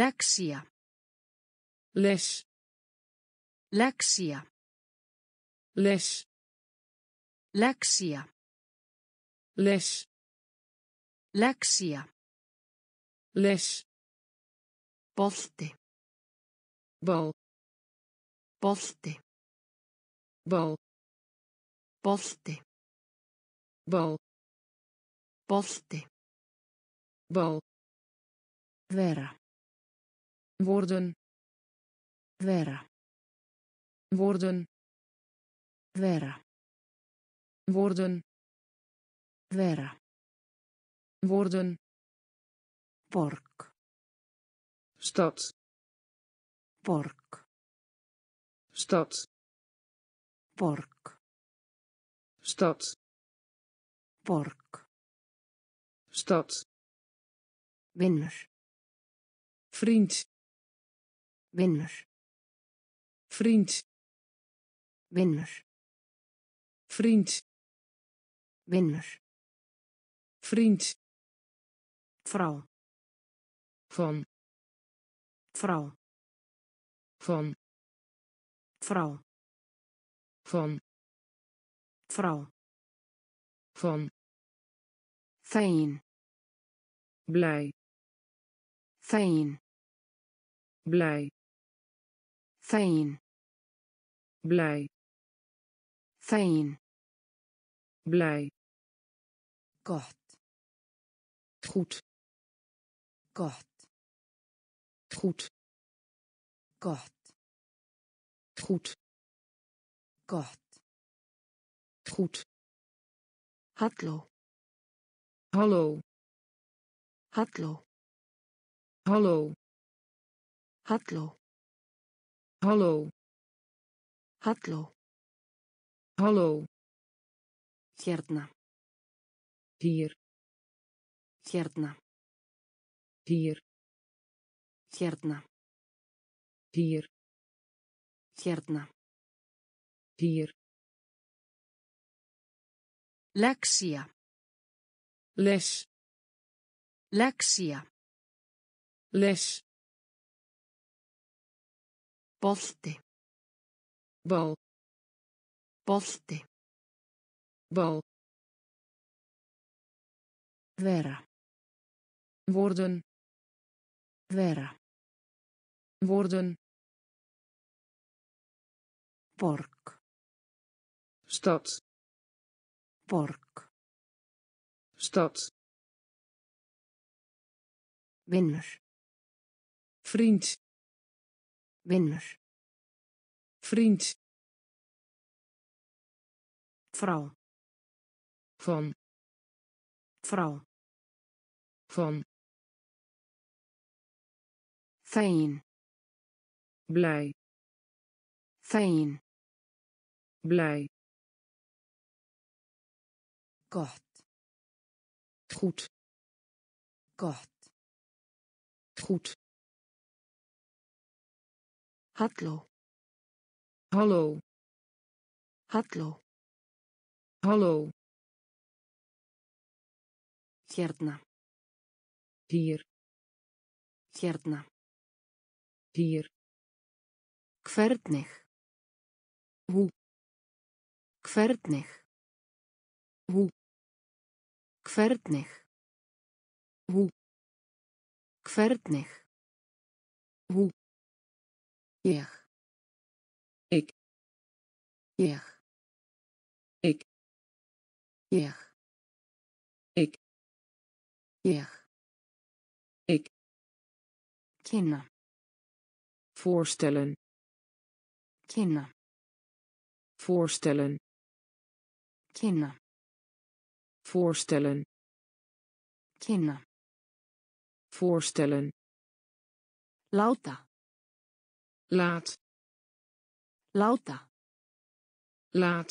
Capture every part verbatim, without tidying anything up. Leksia. Les. Leksia. Les. Leksia. Les. Leksia. Les. Bolti. Bol. Bolti. Bol. Bolti. Bol. Bolti. Bol. Vera. Worden. Vera. Worden. Vera. Worden. Vera. Worden. Pork. Stad. Pork. Stad. Pork. Stad. Pork. Stad. Winner. Vriend. Winner. Vriend. Winner. Vriend. Winner. Vriend. Vrouw. Van. Vrouw. Van. Vrouw. Van. Vrouw. Van. Fijn. Blij. Fijn. Blij. Fijn. Blij. Fijn. Blij. God. Goed. God. Goed. God. Goed. God. Goed. Hallo. Hallo. Hallo. Hallo. Hallo. Hallo. Hallo. Hallo. Gärtner. Hier. Gärtner. Hier. Gärtner. Hier. Gärtner. Hier. Leksia. Les. Leksia. Les. Bolti. Bal. Bolti. Bal. Vera. Worden. Vera. Worden. Pork. Stad. Pork. Stad. Winner. Vriend. Winner. Vriend. Vrouw. Van. Vrouw. Van. Fijn. Blij. Fijn. Blij. God. Goed. God. Goed. Hallo. Hallo. Hallo. Hallo. Gärtner. Hier. Gärtner. Hier. Hvernig. Hoe. Hvernig. Hoe. Hvernig. Hoe. Hvernig. Hoe. Jeg. Ik. Jeg. Ik. Jeg. Ik. Jeg. Ik. Kinna. Voorstellen. Kinna. Voorstellen. Kinna. Voorstellen. Kinna. Voorstellen. Lauta. Laat. Lauta. Laat.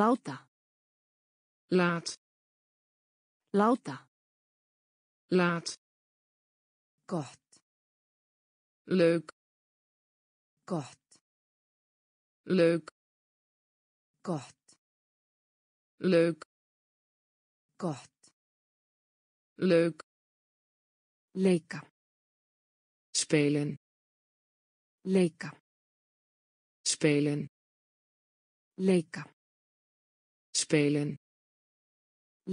Lauta. Laat. Lauta. Laat. God. Leuk. God. Leuk. God. Leuk. God. Leuk. Leka. spelen, leken, spelen, leken, spelen,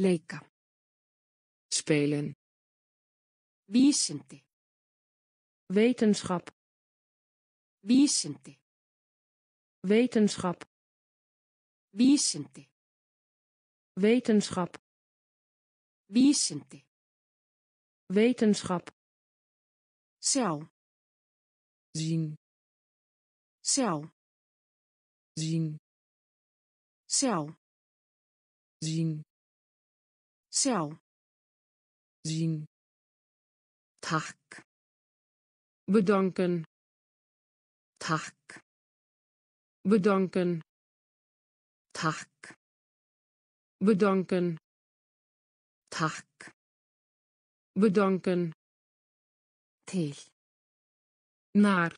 leken, spelen, vísindi, wetenschap, vísindi, wetenschap, vísindi, wetenschap, vísindi, wetenschap, cel, zien, cel, zien, cel, zien, cel, zien, tak, bedanken, tak, bedanken, tak, bedanken, tak, bedanken, til, naar,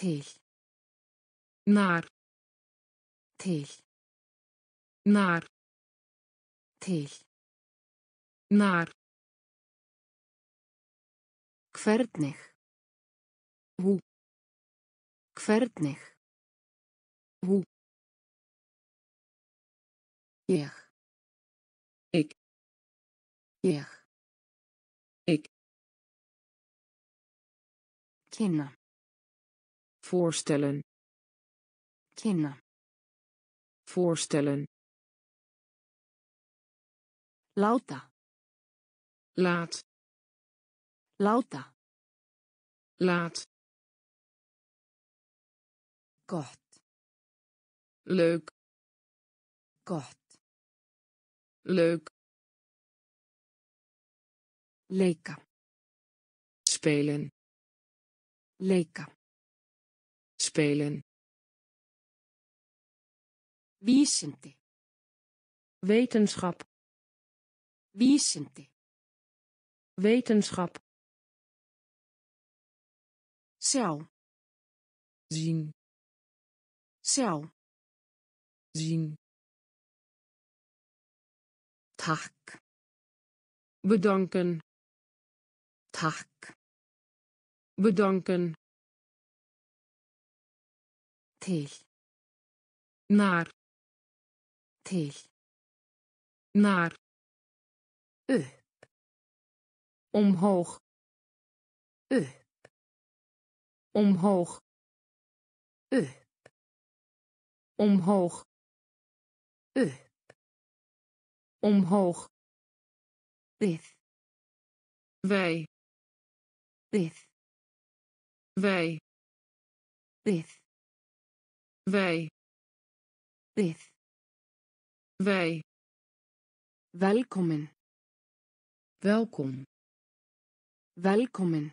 til, naar, til, naar, til, naar, hvernig, hoe, hvernig, hoe, ég, ik, ég, ik, kinna, voorstellen, kinna, voorstellen, lauta, laat, lauta, laat, gott, leuk, gott, leuk, leken, spelen, leken, spelen, vísindi, wetenschap, vísindi, wetenschap, cel, zien, cel, zien, tak, bedanken, tak, bedanken, til, naar, til, naar, upp, omhoog, upp, omhoog, upp, omhoog, upp, omhoog, dit, wij, dit, wij, dit, wij, dit, wij, welkomen, welkom, welkomen,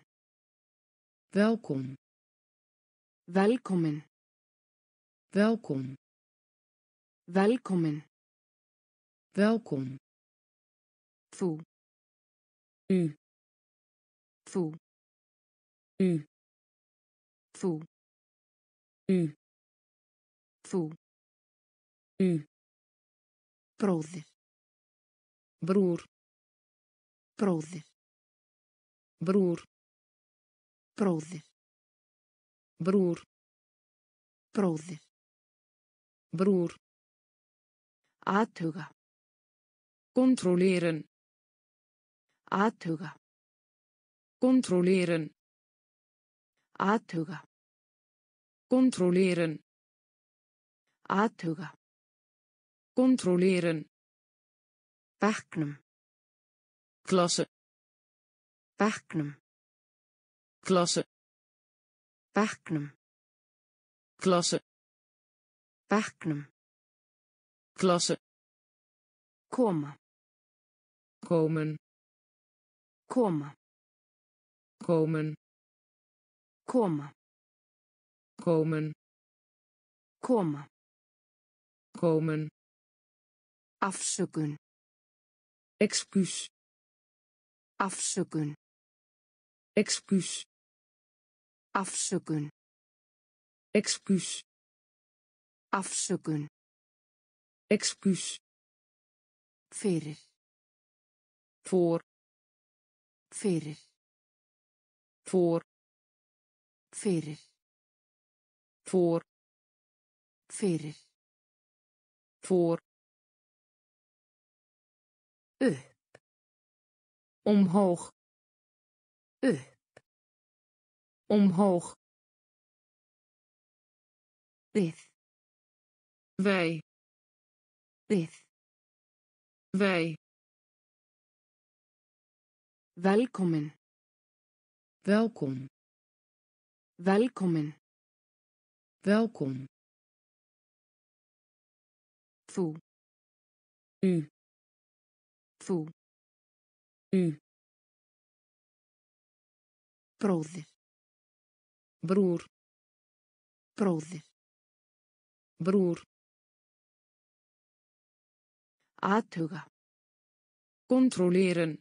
welkom, welkomen, welkom, welkomen, welkom, toe, u, toe, u, toe, u, toe, u, broeder, broer, broeder, broer, broeder, broer, broeder, broer, athuga, controleren, athuga, controleren, athuga, controleren, athuga, controleren, begnum, klasse, begnum, klasse, begnum, klasse, begnum, klasse, koma, komen, koma, komen, koma, komen, koma, komen, afzoeken, excuus, afzoeken, excuus, afzoeken, excuus, afzoeken, excuus, verder, voor, verder, voor, fyrir, voor, fyrir, voor, upp, omhoog, upp, omhoog, við, wij, við, wij. Velkomin. Welkom. Velkomin. Welkom. Þú. U. Þú. U. Bróðir. Brúr. Bróðir. Brúr. Athuga. Controleren.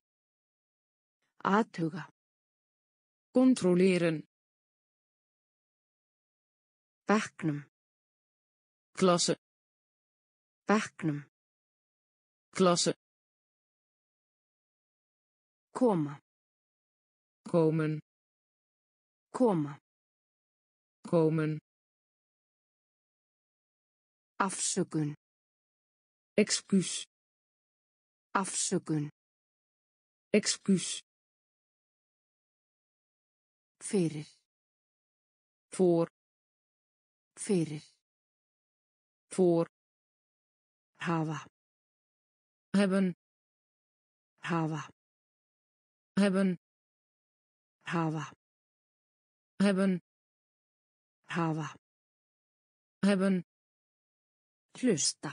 Athuga. Controleren. Bekknum. Klasse. Bekknum. Klasse. Koma. Komen. Koma. Komen. Afsökun. Excuus. Afsökun. Excuus. Fyrir. Voor. Fyrir. Voor. Hawa. Hebben. Hawa. Hebben. Hawa. Hebben. Hawa. Hebben. Klusta.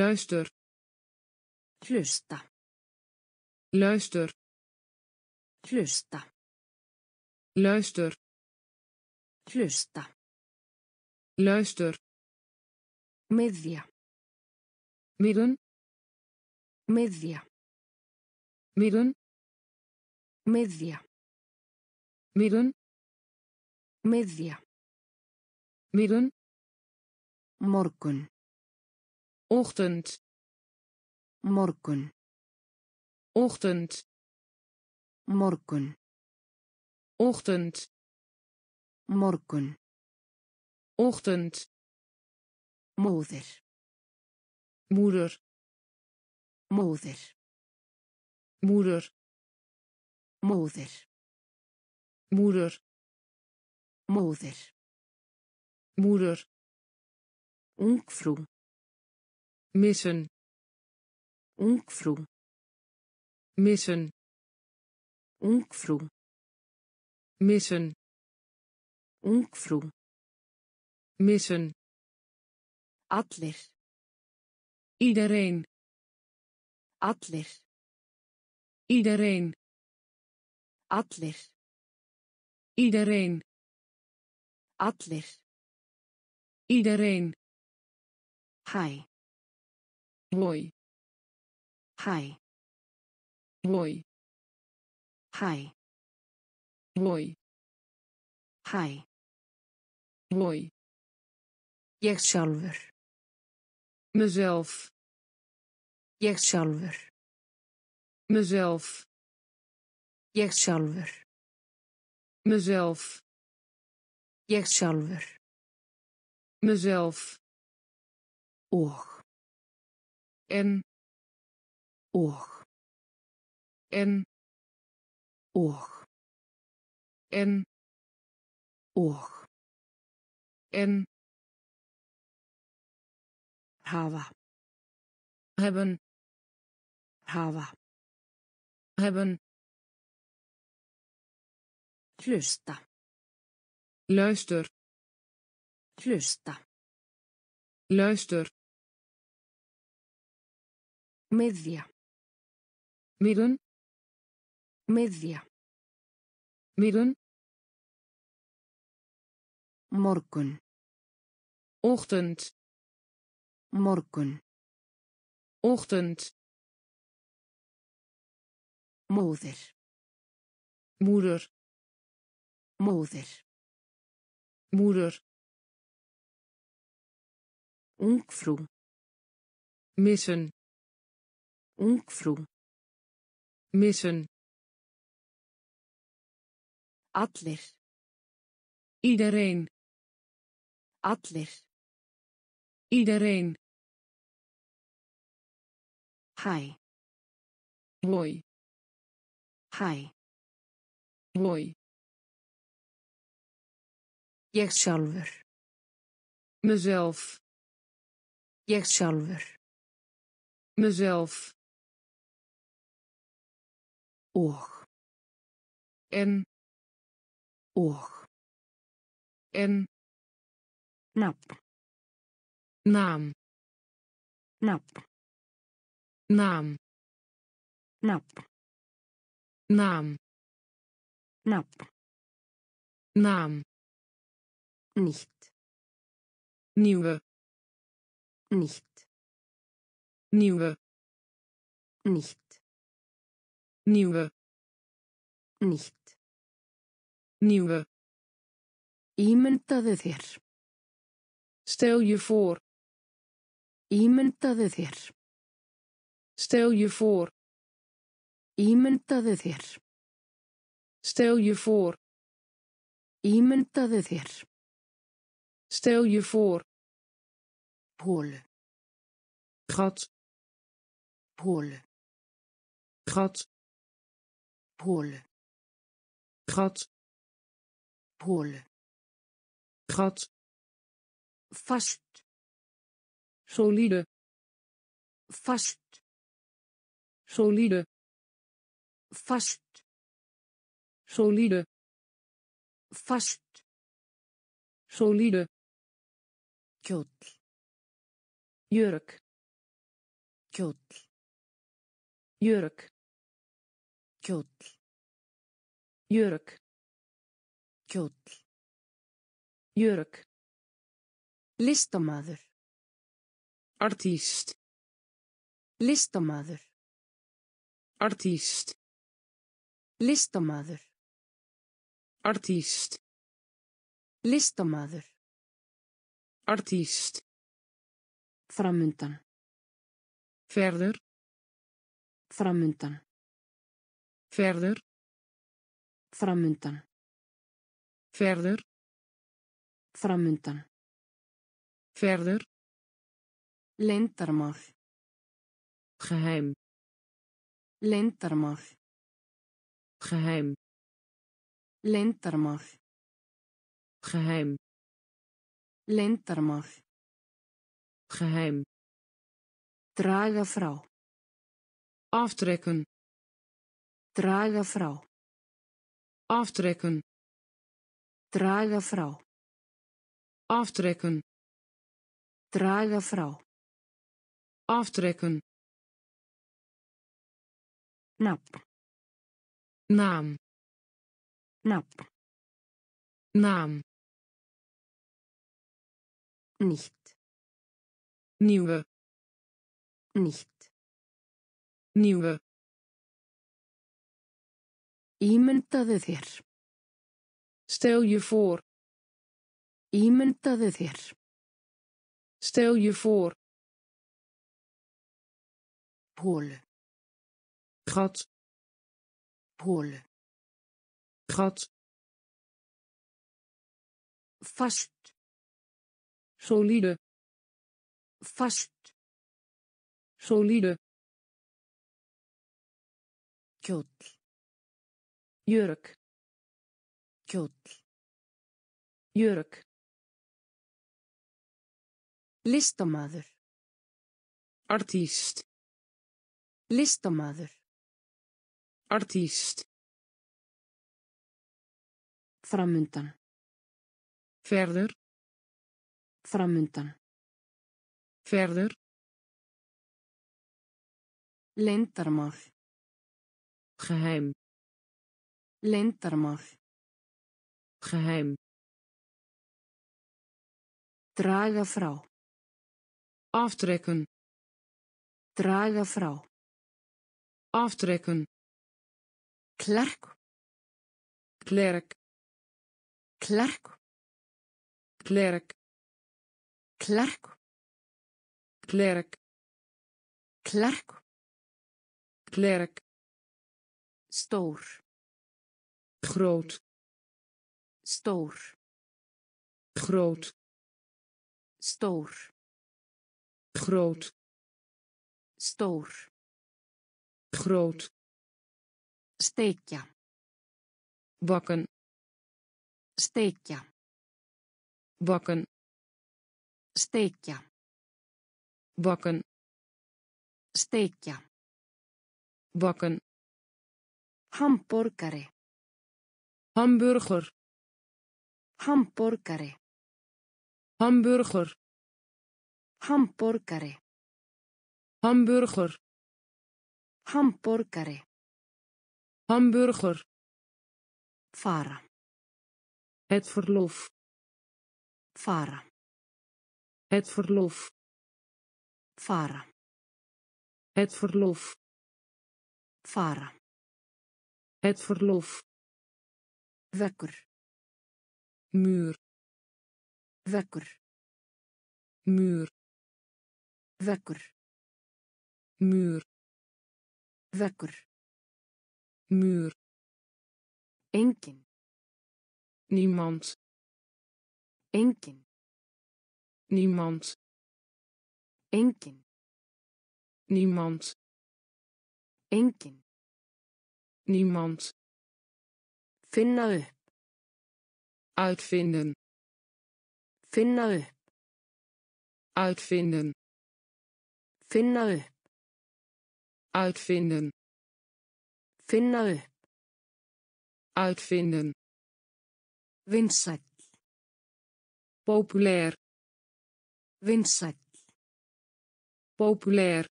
Luister. Klusta. Luister. Klusta. Luister. Klusta. Luister. Media. Midden. Media. Midden. Media. Midden. Media. Midden. Morgen. Ochtend. Morgen. Ochtend. Morgen. Ochtend. Morgen. Ochtend. Moeder. Moeder. Moeder. Moeder. Moeder. Moeder. Moeder. Moeder. Ungfrú. Missen. Ungfrú. Missen. Ungfrú. Missen. Ungfrú. Missen. Allir. Iedereen. Allir. Iedereen. Allir. Iedereen. Allir. Iedereen. Hæ. Hoi. Hæ. Hoi. Hæ. Hoi. Hæ. Hoi. Ég sjálfur. Mezelf. Ég sjálfur. Mezelf. Ég sjálfur. Mezelf. Ég sjálfur. Mezelf. Og. En. Og. En. Og. En. Oog. En. Hawa. Hebben. Hawa. Hebben. Klusta. Luister. Klusta. Luister. Media. Midden. Media. Midden. Morgen. Ochtend. Morgen. Ochtend. Moeder. Moeder. Moeder. Moeder. Ungfrú. Missen. Ungfrú. Missen. Allir. Iedereen. Allir. Iedereen. Hæ. Hoi. Hæ. Hoi. Ég sjálfur. Mezelf. Ég sjálfur. Mezelf. Og. En. Og. En. Nafn. Naam. Nafn. Naam. Nafn. Naam. Nafn. Naam. Niet. Nieuwe. Niet. Nieuwe. Niet. Nieuwe. Niet. Nieuwe. Ímyndaðu þér. Stel je voor. Ímyndaðu þér. Stel je voor. Ímyndaðu þér. Stel je voor. Ímyndaðu þér. Stel je voor. Pole. Gat. Pole. Gat. Pole. Gat. Pole. Gat. Vast. Solide. Vast. Solide. Vast. Solide. Vast. Solide. Kjortel. Jurk. Kjortel. Jurk. Kjortel. Jurk. Kjortel. Jurk. Listamaður. Artíst. Listamaður. Artíst. Listamaður. Artíst. Listamaður. Artíst. Framundan. Verder. Framundan. Verder. Framundan. Verder. Framundan. Verder. Leyndarmál. Geheim. Leyndarmál. Geheim. Leyndarmál. Geheim. Leyndarmál. Geheim. Draga frá. Aftrekken. Draga frá. Aftrekken. Draga frá. Aftrekken. Draga frá. Aftrekken. Nafn. Naam. Nafn. Naam. Niet. Nieuwe. Niet. Nieuwe. Ímyndaðu þér. Stel je voor. Ímyndaðu þér. Stel je voor. Pole. Gat. Pole. Gat. Vast. Solide. Vast. Solide. Kjortel. Jurk. Kjortel. Jurk. Listamaður. Artíst. Listamaður. Artíst. Framundan. Verder. Framundan. Verder. Leyndarmál. Geheim. Leyndarmál. Geheim. Draga frá. Aftrekken. Draga frá. Aftrekken. Klerk. Klerk. Klerk. Klerk. Klerk. Klerk. Klerk. Klerk. Stór. Groot. Stor. Groot. Stor. Groot. Stor. Groot. Steekje. Bakken. Steekje. Bakken. Steekje. Bakken. Steekje. Bakken. Hamburgere. Hamburger. Hamburgere. Hamburger. Hamburgere. Hamburger. Hamburgere. Hamburger. Varen. Het verlof. Varen. Het verlof. Varen. Het verlof. Varen. Het verlof. Wekker. Muur. Wekker. Muur. Wekker. Muur. Wekker. Muur. Enken. Niemand. Enken. Niemand. Enken. Niemand. Enken. Niemand. Finna upp. Uitvinden. Finna upp. Uitvinden. Finna upp. Uitvinden. Finna upp. Uitvinden. Winsat. Populair. Winsat. Populair.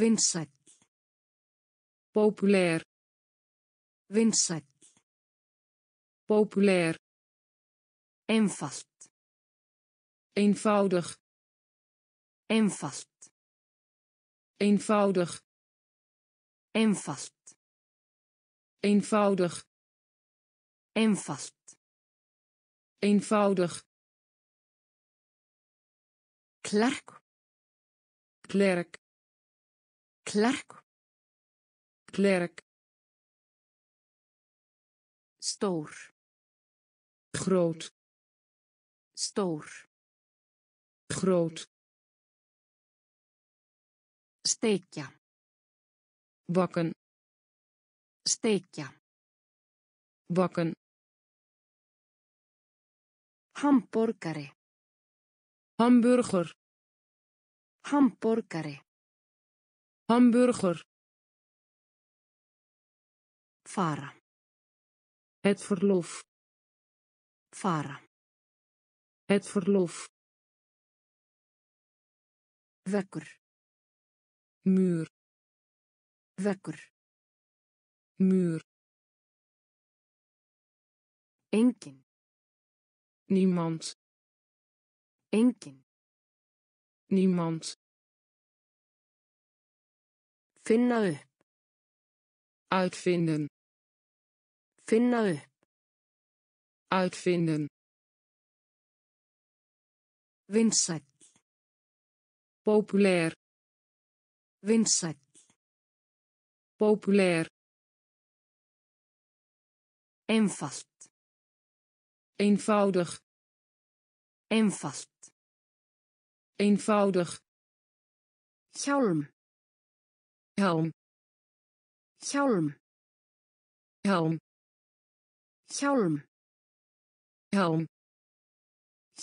Winsat. Populair. Winsat. Populair. Eenvast. Eenvoudig. Eenvast. Eenvoudig. Eenvast. Eenvoudig. Eenvast. Eenvoudig. Klerk. Klerk. Klerk. Klerk. Stor. Groot. Stor. Groot. Steekje. Bakken. Steekje. Bakken. Hamburgere. Hamburger. Hamburgere. Hamburger. Varen. Het verlof. Varen. Het verlof. Wekker. Muur. Wekker. Muur. Enken. Niemand. Enken. Niemand. Finna upp. Uitvinden. Finna upp. Uitvinden. Winsat. Populair. Winsat. Populair. Eenvast. Eenvoudig. Eenvast. Eenvoudig. Hjelm. Helm. Hjelm. Helm. Hjelm. Helm.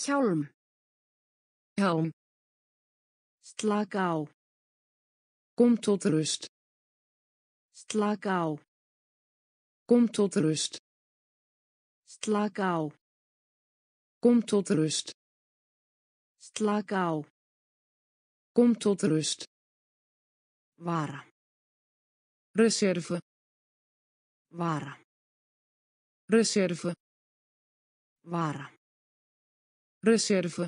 Hjelm. Helm. Slaak af. Kom tot rust. Slaak af. Kom tot rust. Slaak af. Kom tot rust. Slaak af. Kom tot rust. Vara. Reserve. Vara. Reserve. Vara. Reserve.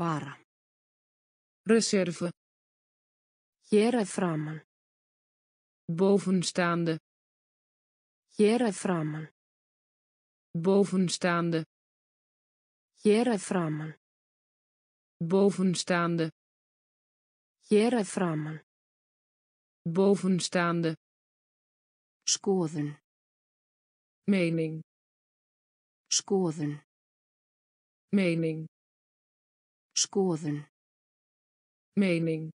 Vara. Reserve. Hier framen. Bovenstaande. Hier framen. Bovenstaande. Hier framen. Bovenstaande. Hier framen. Bovenstaande. Skoden. Mening. Skoðun. Mening. Skoðun. Mening.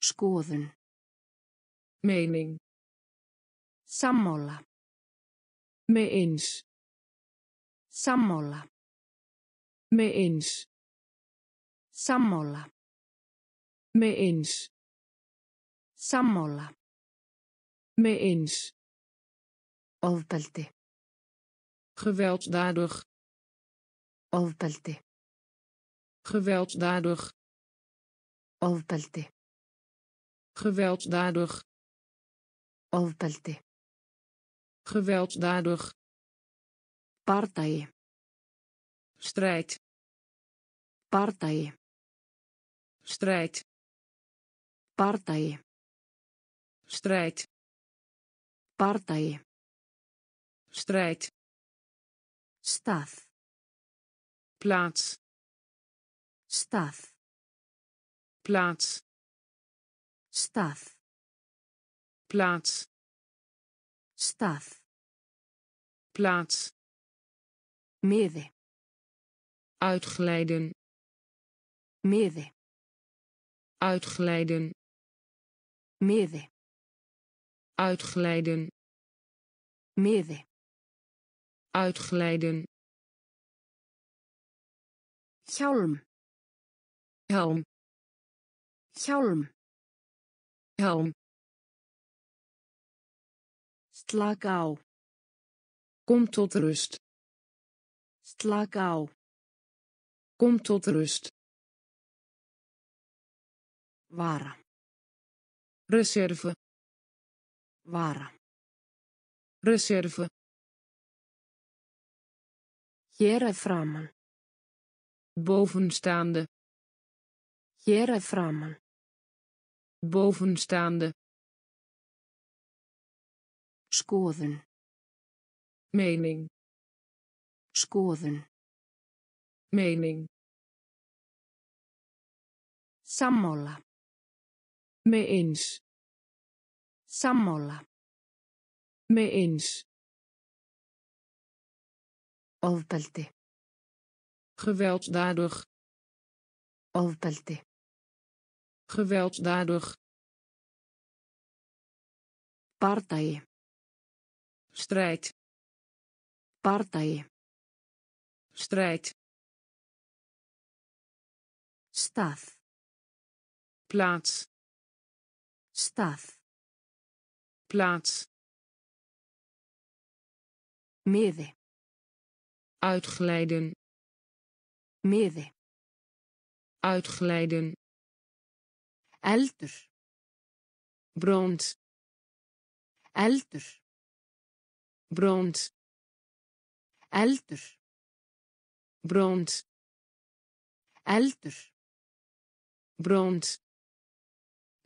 Skoðun. Mening. Sammála. Mee eens. Sammála. Mee eens. Sammála. Mee eens. Sammála. Mee eens. Ofbeldi. Gewelddadig. Ofbeldi. Gewelddadig. Ofbeldi. Gewelddadig. Ofbeldi. Gewelddadig. Partijen. Strijd. Partijen. Strijd. Partijen. Strijd. Partijen. Strijd. Stad. Plaats. Stad. Plaats. Stad. Plaats. Stad. Plaats. Midden. Uitglijden. Midden. Uitglijden. Midden. Uitglijden. Midden. Uitglijden. Helm. Helm. Helm. Helm. Slak af. Kom tot rust. Slak af. Kom tot rust. Vara. Reserve. Vara. Reserve. Hieraf framen. Bovenstaande. Hieraf framen. Bovenstaande. Skoðun. Mening. Skoðun. Mening. Sammála. Mee eens. Sammála. Mee eens. Ofbeldi. Gewelddadig. Ofbeldi. Gewelddadig. Partijen. Strijd. Partijen. Strijd. Stad. Plaats. Stad. Plaats. Midden. Uitglijden. Midden. Uitglijden. Eldur. Brand. Eldur. Brand. Eldur. Brand. Eldur. Brand.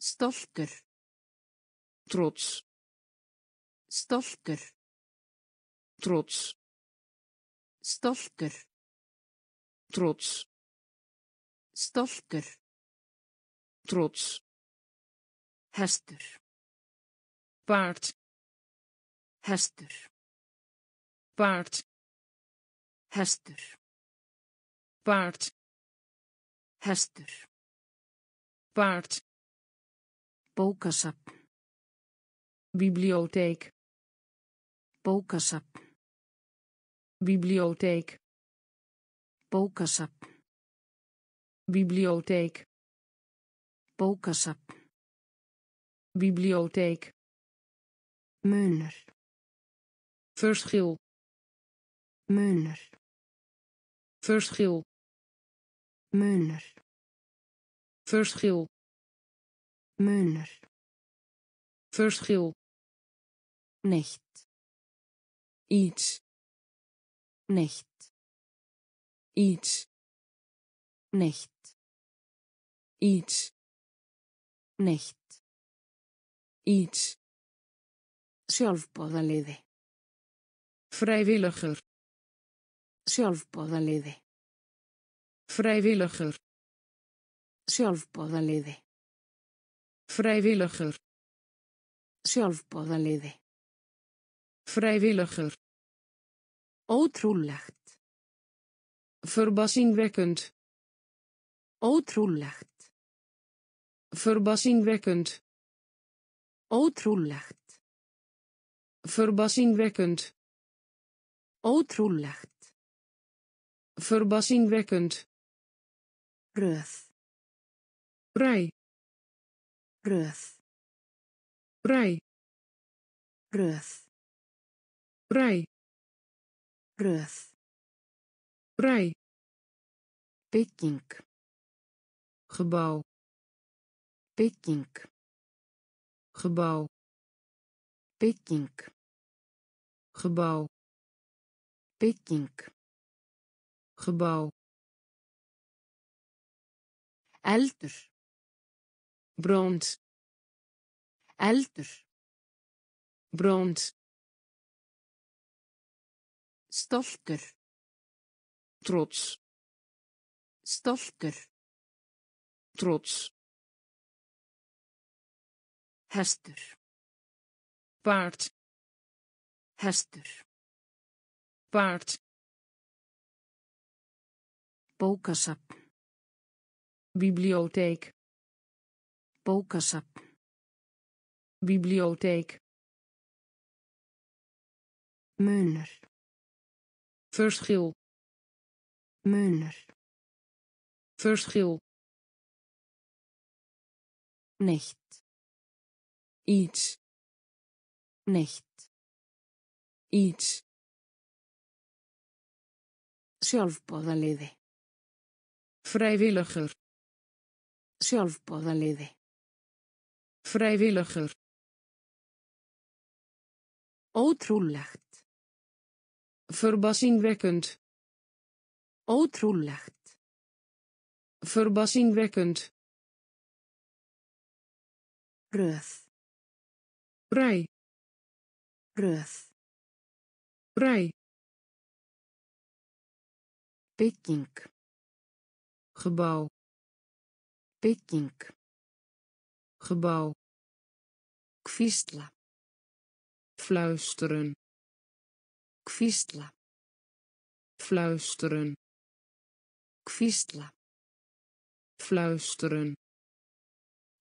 Stolter. Trots. Stolter. Trots. Stolter. Trots. Stolter. Trots. Hestur. Paard. Hestur. Paard. Hestur. Paard. Hestur. Paard. Bókasafn. Bibliotheek. Bókasafn. Bibliotheek. Bókasafn. Bibliotheek. Bókasafn. Bibliotheek. Munur. Verschil. Munur. Verschil. Munur. Verschil. Munur. Verschil. Nicht. Iets. Nicht. Iets. Nicht. Iets. Nicht. Iets. Sjálfboðaliði. Vrijwilliger. Sjálfboðaliði. Vrijwilliger. Sjálfboðaliði. Vrijwilliger. Sjálfboðaliði. Vrijwilliger. Ótrúlegt. Verbazingwekkend. Ótrúlegt. Verbazingwekkend. Ótrúlegt. Verbazingwekkend. Ótrúlegt. Verbazingwekkend. Röð. Rij. Röð. Rij. Röð. Rij. Röð. Rij. Bygging. Gebouw. Bygging. Gebouw. Bygging. Gebouw. Bygging. Gebouw. Eldur. Brand. Eldur. Brand. Stoltur. Trots. Stoltur. Trots. Hestur. Paard. Hestur. Paard. Bókasafn. Bibliotheek. Bókasafn. Bibliotheek. Munur. Verschil. Munur. Verschil. Nicht. Iets. Nicht. Iets. Sjálfboðaliði. Vrijwilliger. Sjálfboðaliði. Vrijwilliger. Ótrúlegt. Verbazingwekkend. Ótrúlegt. Verbazingwekkend. Röð. Rij. Röð. Rij. Bygging. Gebouw. Bygging. Gebouw. Kvistla. Fluisteren. Kvistla. Fluisteren. Kvistla. Fluisteren.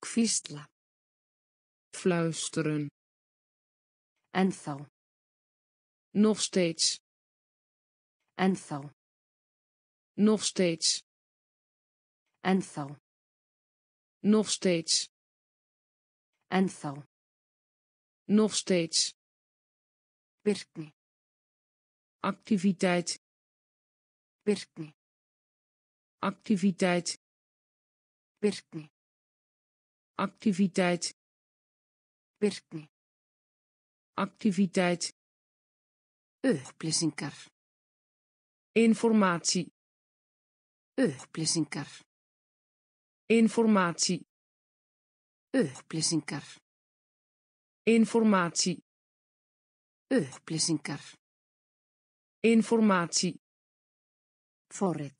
Kvistla. Fluisteren. En þá. Nog steeds. En þá. Nog steeds. En þá. Nog steeds. En þá. Nog steeds. Virkni. Activiteit. Virkni. Activiteit. Virkni. Activiteit. Virkni. Activiteit. Upplýsingar. Informatie. Upplýsingar. Informatie. Upplýsingar. Informatie. Upplýsingar. Informatie. Forrit.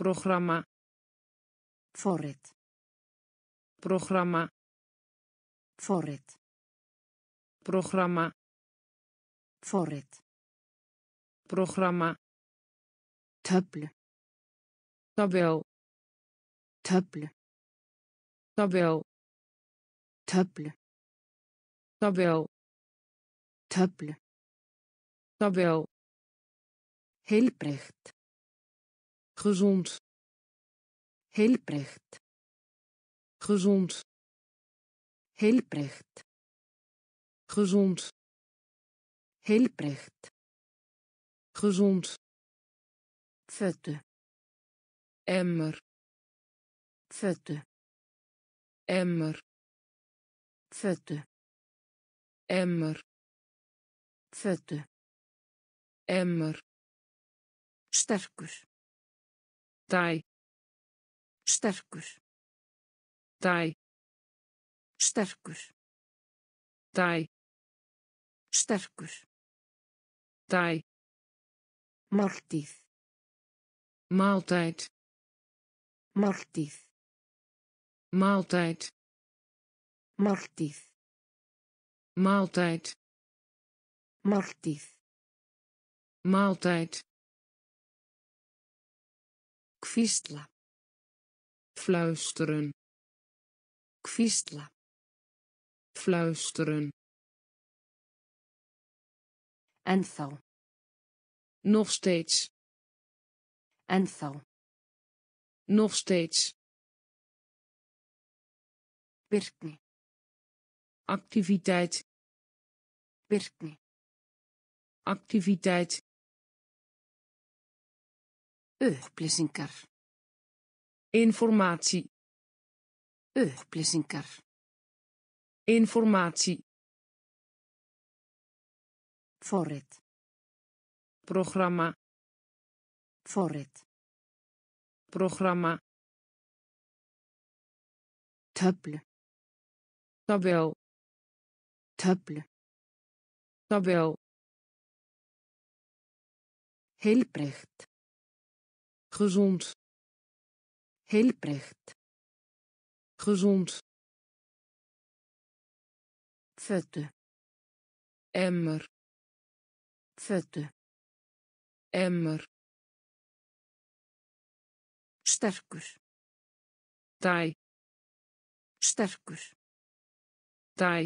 Programma. Forrit. Programma. Forrit. Programma. Forrit. Programma. Töflu. Tabel. Töflu. Tabel. Töflu. Tabel. Töflu. Tabel. Heilbrecht. Gezond. Heilbrecht. Gezond. Heilbrecht. Gezond. Heilbrecht. Gezond. Vette. Emmer. Vette. Emmer. Vette. Emmer. Vette. Emmer. Sterkur. Tij. Sterkur. Tij. Sterkur. Tij. Sterkur. Tij. Máltíð. Maaltijd. Máltíð. Maaltijd. Máltíð. Maaltijd. Máltíð. maaltijd, kwistla, fluisteren, kwistla, fluisteren, ennþá, nog steeds, ennþá, nog steeds, virkni, activiteit, virkni, activiteit, upplýsingar, informatie, upplýsingar, informatie, forrit, programma, forrit, programma, töflu, tabel, töflu, tabel, heilbrigt, gezond, heilbrigt, gezond, fötte, emmer, fötte, emmer, sterkur, taai, sterkur, taai,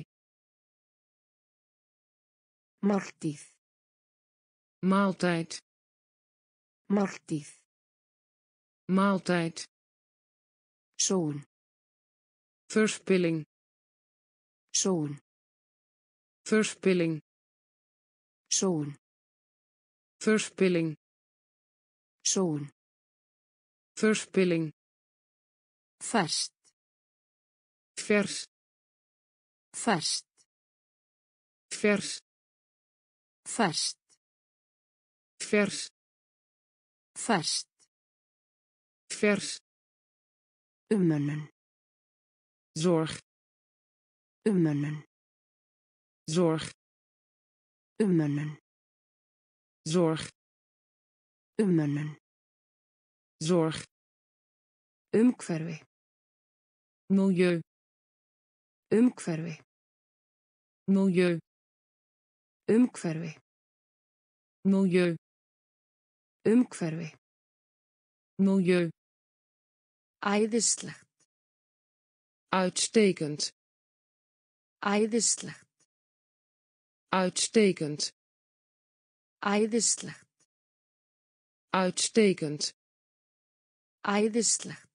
maaltijd, maaltijd, maaltijd, maaltijd, zoon, verspilling, zoon, verspilling, zoon, verspilling, zoon, verspilling, vast, vers, vast, vers, vast, vers, vast, vers, ummannen, zorg, ummannen, zorg, ummannen, zorg, ummannen, zorg, umhverfi, milieu, umhverfi, milieu, umhverfi, milieu, umhverfi, milieu, æðislegt, uitstekend, æðislegt, uitstekend, æðislegt, uitstekend, æðislegt,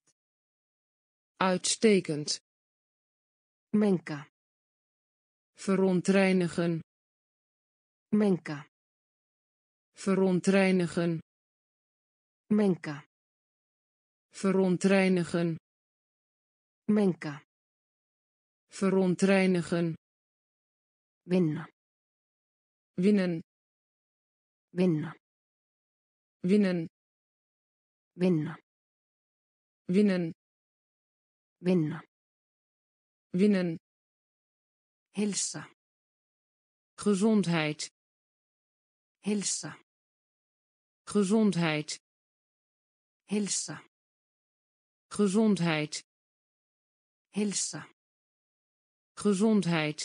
uitstekend, menga, verontreinigen, menga, verontreinigen, menga, verontreinigen, menga, verontreinigen, winnen, winnen, winnen, winnen, winnen, winnen, winnen, winnen, hilsa, gezondheid, hilsa, gezondheid, hilsa, gezondheid, hilsa, gezondheid,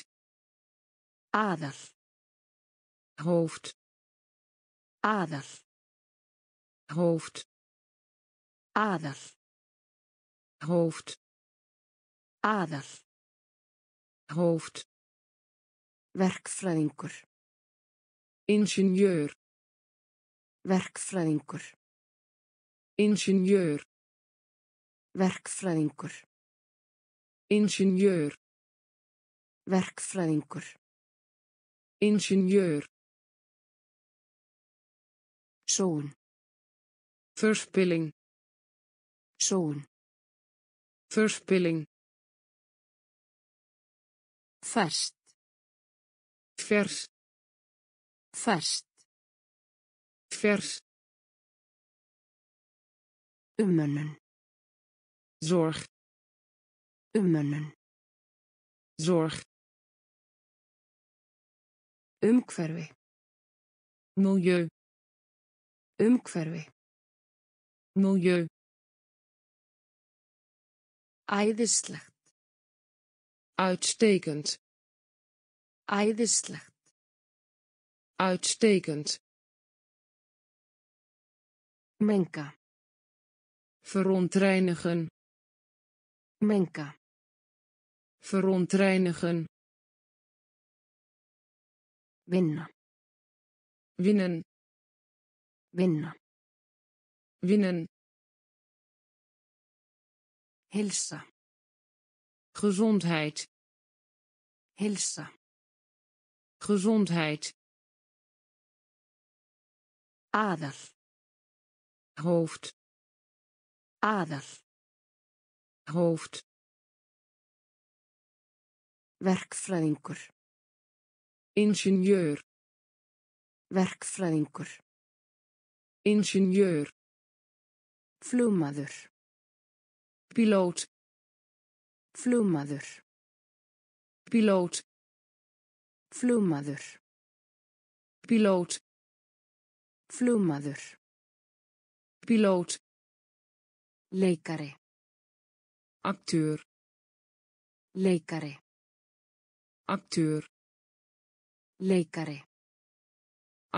ader, hoofd, ader, hoofd, ader, hoofd, ader, hoofd, werkfræðingur, ingenieur, werkfræðingur, ingenieur, werkfræðingur, ingenieur, werkfræðingur, ingenieur, zoon, verspilling, zoon, verspilling, vast, vers, vast, vers, ummannen, zorg, ummannen, zorg, umhverfi, milieu, umhverfi, milieu, æðislegt, uitstekend, æðislegt, uitstekend, Menka. Verontreinigen. Menka. Verontreinigen. Winnen. Winnen. Winnen. Winnen. Hilsa. Gezondheid. Hilsa. Gezondheid. Ader. Hoofd. Ader. Hoofd. Werkfræðingur. Ingenieur. Werkfræðingur. Ingenieur. Flugmaður. Piloot. Flugmaður. Piloot. Flugmaður. Piloot. Flugmaður. Piloot. Leikari. Acteur. Leikari. Acteur. Leikari.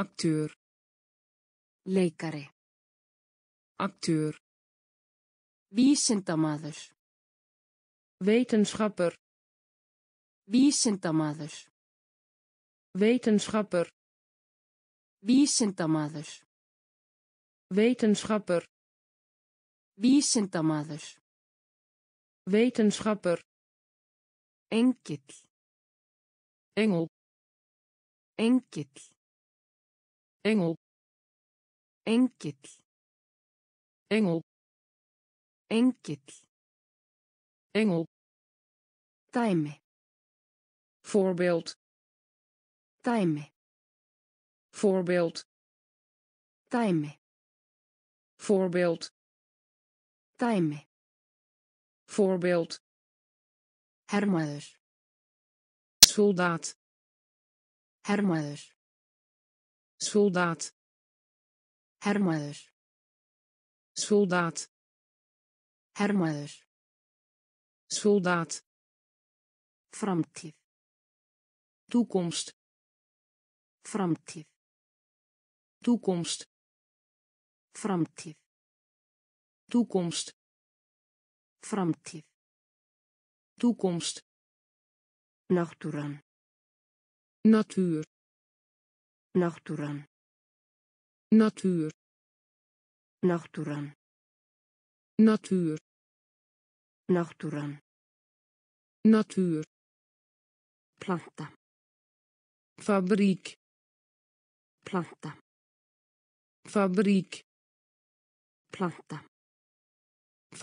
Acteur. Leikari. Acteur. Vísindamaður. Wetenschapper. Vísindamaður. Wetenschapper. Vísindamaður. Wetenschapper. Vísindamaður. Wetenschapper. Engill. Engel. Engill. Engel. Engill. Engel. Engill. Engel. Dæmi. Voorbeeld. Dæmi. Voorbeeld. Dæmi. Voorbeeld. Dæmi. Voorbeeld. Hermaður. Soldaat. Hermaður. Soldaat. Hermaður. Soldaat. Hermaður. Soldaat. Framtíð. Toekomst. Framtíð. Toekomst. Framtíð. Toekomst. Framtíð. Toekomst. Náttúran. Natuur. Náttúran. Natuur. Náttúran. Natuur. Náttúran. Natuur. Planta. Fabriek. Planta. Fabriek. Planta.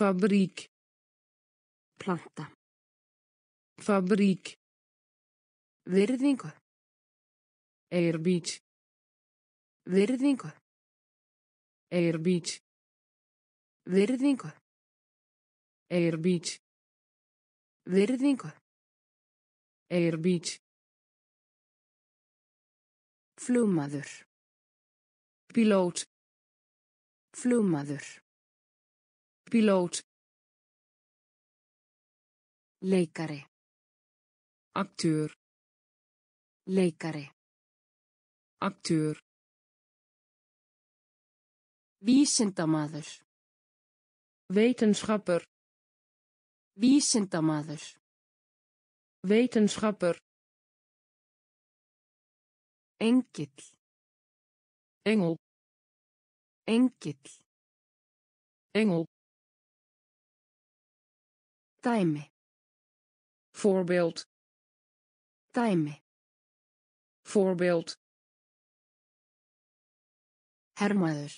Fabriek. Planta. Fabriek. Virðingu. Eerbied. Virðingu. Eerbied. Virðingu. Eerbied. Virðingu. Eerbied. Flugmaður. Piloot. Flugmaður. Piloot. Leikari. Acteur. Leikari. Acteur. Vísindamaður. Wetenschapper. Vísindamaður. Wetenschapper. Engill. Engel. Engill. Engel. Dæmi. Voorbeeld. Dæmi. Voorbeeld. Hermaður.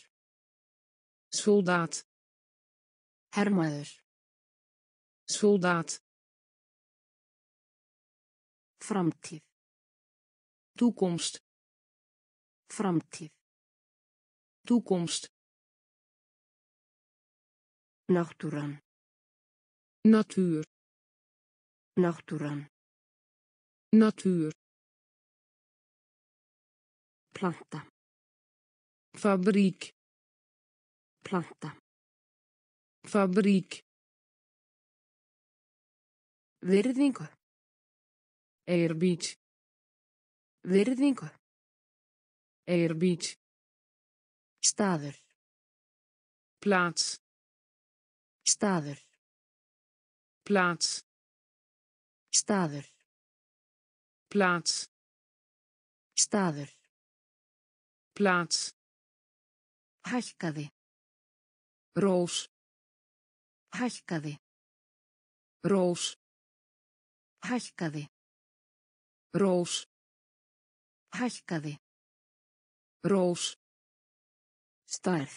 Soldaat. Hermaður. Soldaat. Framtíð. Toekomst. Framtíð. Toekomst. Náttúran. Natuur. Náttúran. Natuur. Planta. Fabriek. Planta. Fabriek. Virðingu. Eerbied. Virðingu. Eerbied. Staður. plaats, staður, plaats, staður, plaats, staður, plaats, hækkaði, rós, hækkaði, rós, hækkaði, rós, hækkaði, rós, stærð,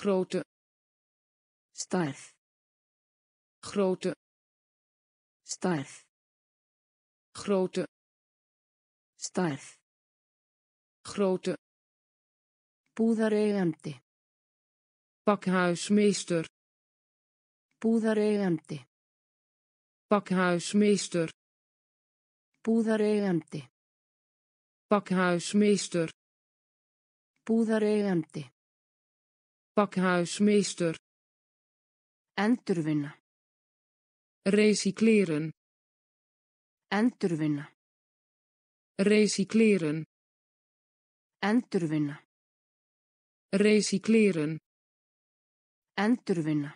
grote, stærð, grote, stærð, grote, stærð, grote, búðareigandi, pakhuismeester, búðareigandi, pakhuismeester, búðareigandi, pakhuismeester, búðareigandi, pakhuismeester, endurvinna, recycleren, endurvinna, recycleren, endurvinna, recycleren, endurvinna,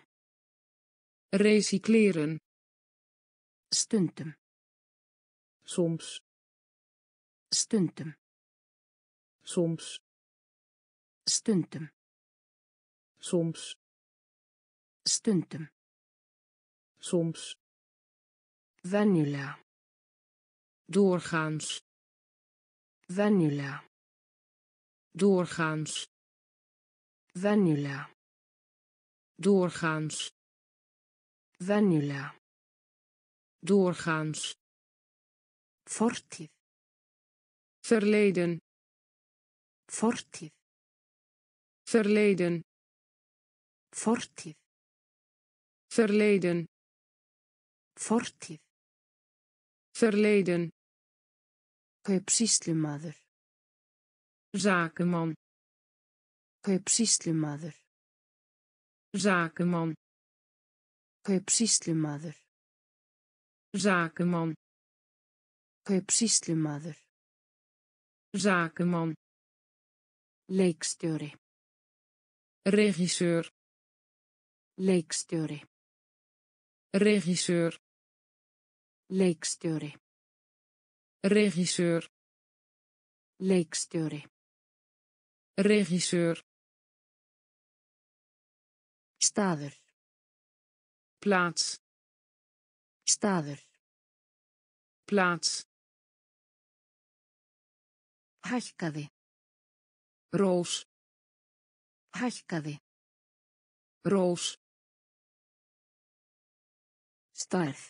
recycleren, stundum, soms, stundum, soms, stundum, soms, stundum, soms, venjulega, doorgaans, venjulega, doorgaans, venjulega, doorgaans, venjulega, doorgaans, fortíð, verleden, fortíð, verleden, fortíð, verleden, fortíð, verleden, kaupsýslumaður, zakenman, kaupsýslumaður, zakenman, kaupsýslumaður, zakenman, kaupsýslumaður, zakenman, leikstjóri, regisseur, leikstjóri, regisseur, leikstjóri, regisseur, leikstjóri, regisseur, staður, plaats, staður, plaats, hækkaði, roos, hækkaði, roos, stærð,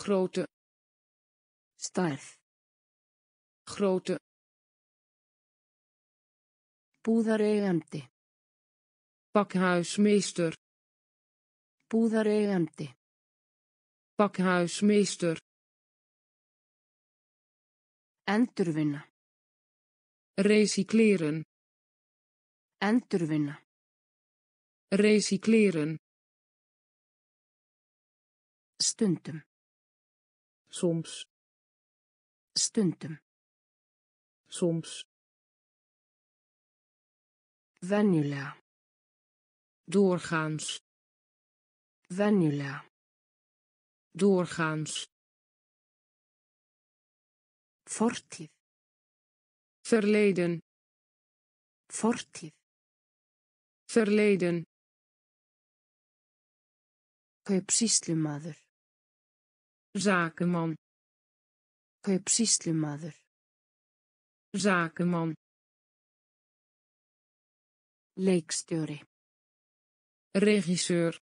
grote, stærð, grote, búðareigandi, pakhuismeester, búðareigandi, pakhuismeester, endurvinna, recycleren, endurvinna, recycleren, stundum, soms, stundum, soms, venjulega, doorgaans, venjulega, doorgaans, fortíð, verleden, fortíð, verleden, kaupsýslumaður, zakenman, kaupsýslumaður, zakenman, leikstjóri, regisseur,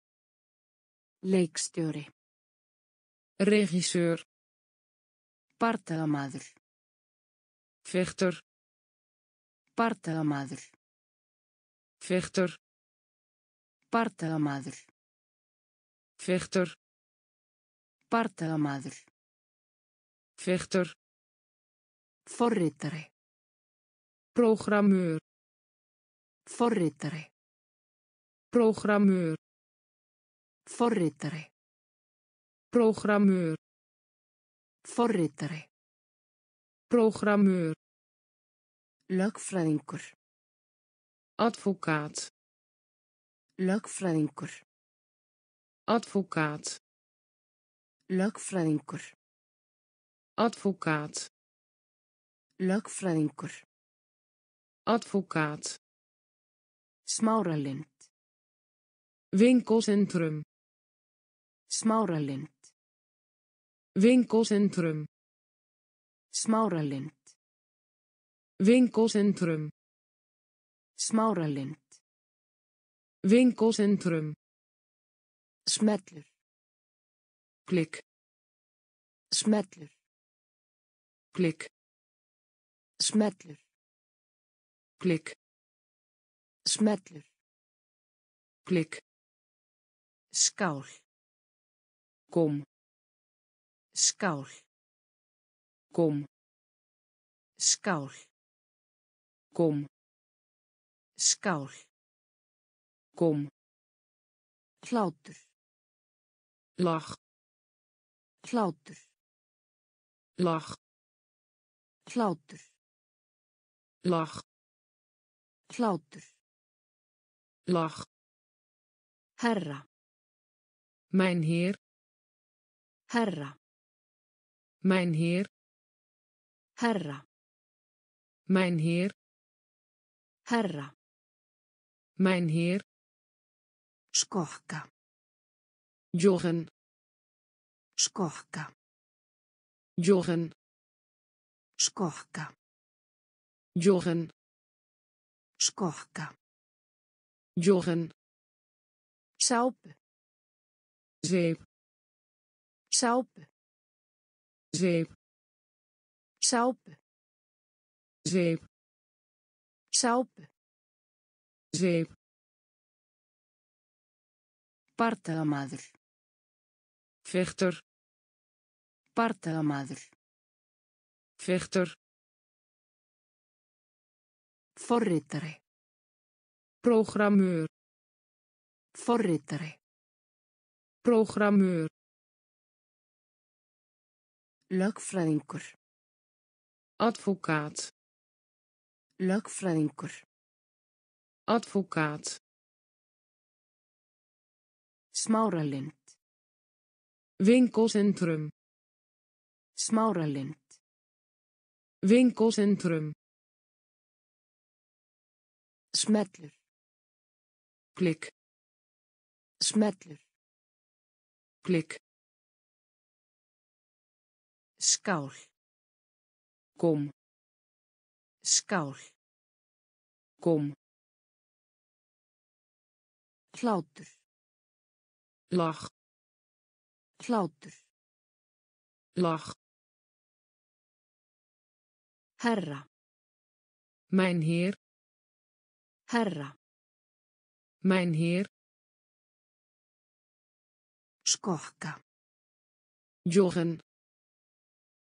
leikstjóri, regisseur, bardagamaður, vechter, bardagamaður, vechter, bardagamaður, vechter, bardagamaður, vechter, forritari, programmeur, forritari, programmeur, forritari, programmeur, forritari, programmeur, lögfræðingur, advocaat, Lögfræðingur. Advocaat. Lögfræðingur. Advocaat. Lögfræðingur. Advocaat. Smáralind. Winkelcentrum. Smáralind. Winkelcentrum. Smáralind. Winkelcentrum. Smáralind. Winkelcentrum. Smellur. Klik. Smellur. Klik. Smellur. Klik. Smellur. Klik. Skál. Kom. Skál. Kom. Skál. Kom. Skál. Kom. Hlátur. Lach. Hlátur. Lach. Hlátur. Lach. Hlátur. Lach. Herra. Mijn heer. Herra. Mijn heer. Herra. Mijn heer. Herra. Mijn heer. Skokka. Joggen. Skokka. Joggen. Skokka. Joggen. Skokka. Joggen. Saupe. Zeep. Saupe. Zeep. Saupe. Zeep. Saupe. Zeep. Partagamaður. Vechter. Partagamaður. Vechter. Forritari. Programmeur. Forritari. Programmeur. Lögfræðingur. Advocaat. Lögfræðingur. Advocaat. Smáralind. Winkelcentrum. Smáralind. Winkelcentrum. Smellur. Klik. Smellur. Klik. Skál. Kom. Skál. Kom. Hlátur. Lach. Hlátur. Lach. Herra. Mijn heer. Herra. Mijn heer. Skokka. Joggen.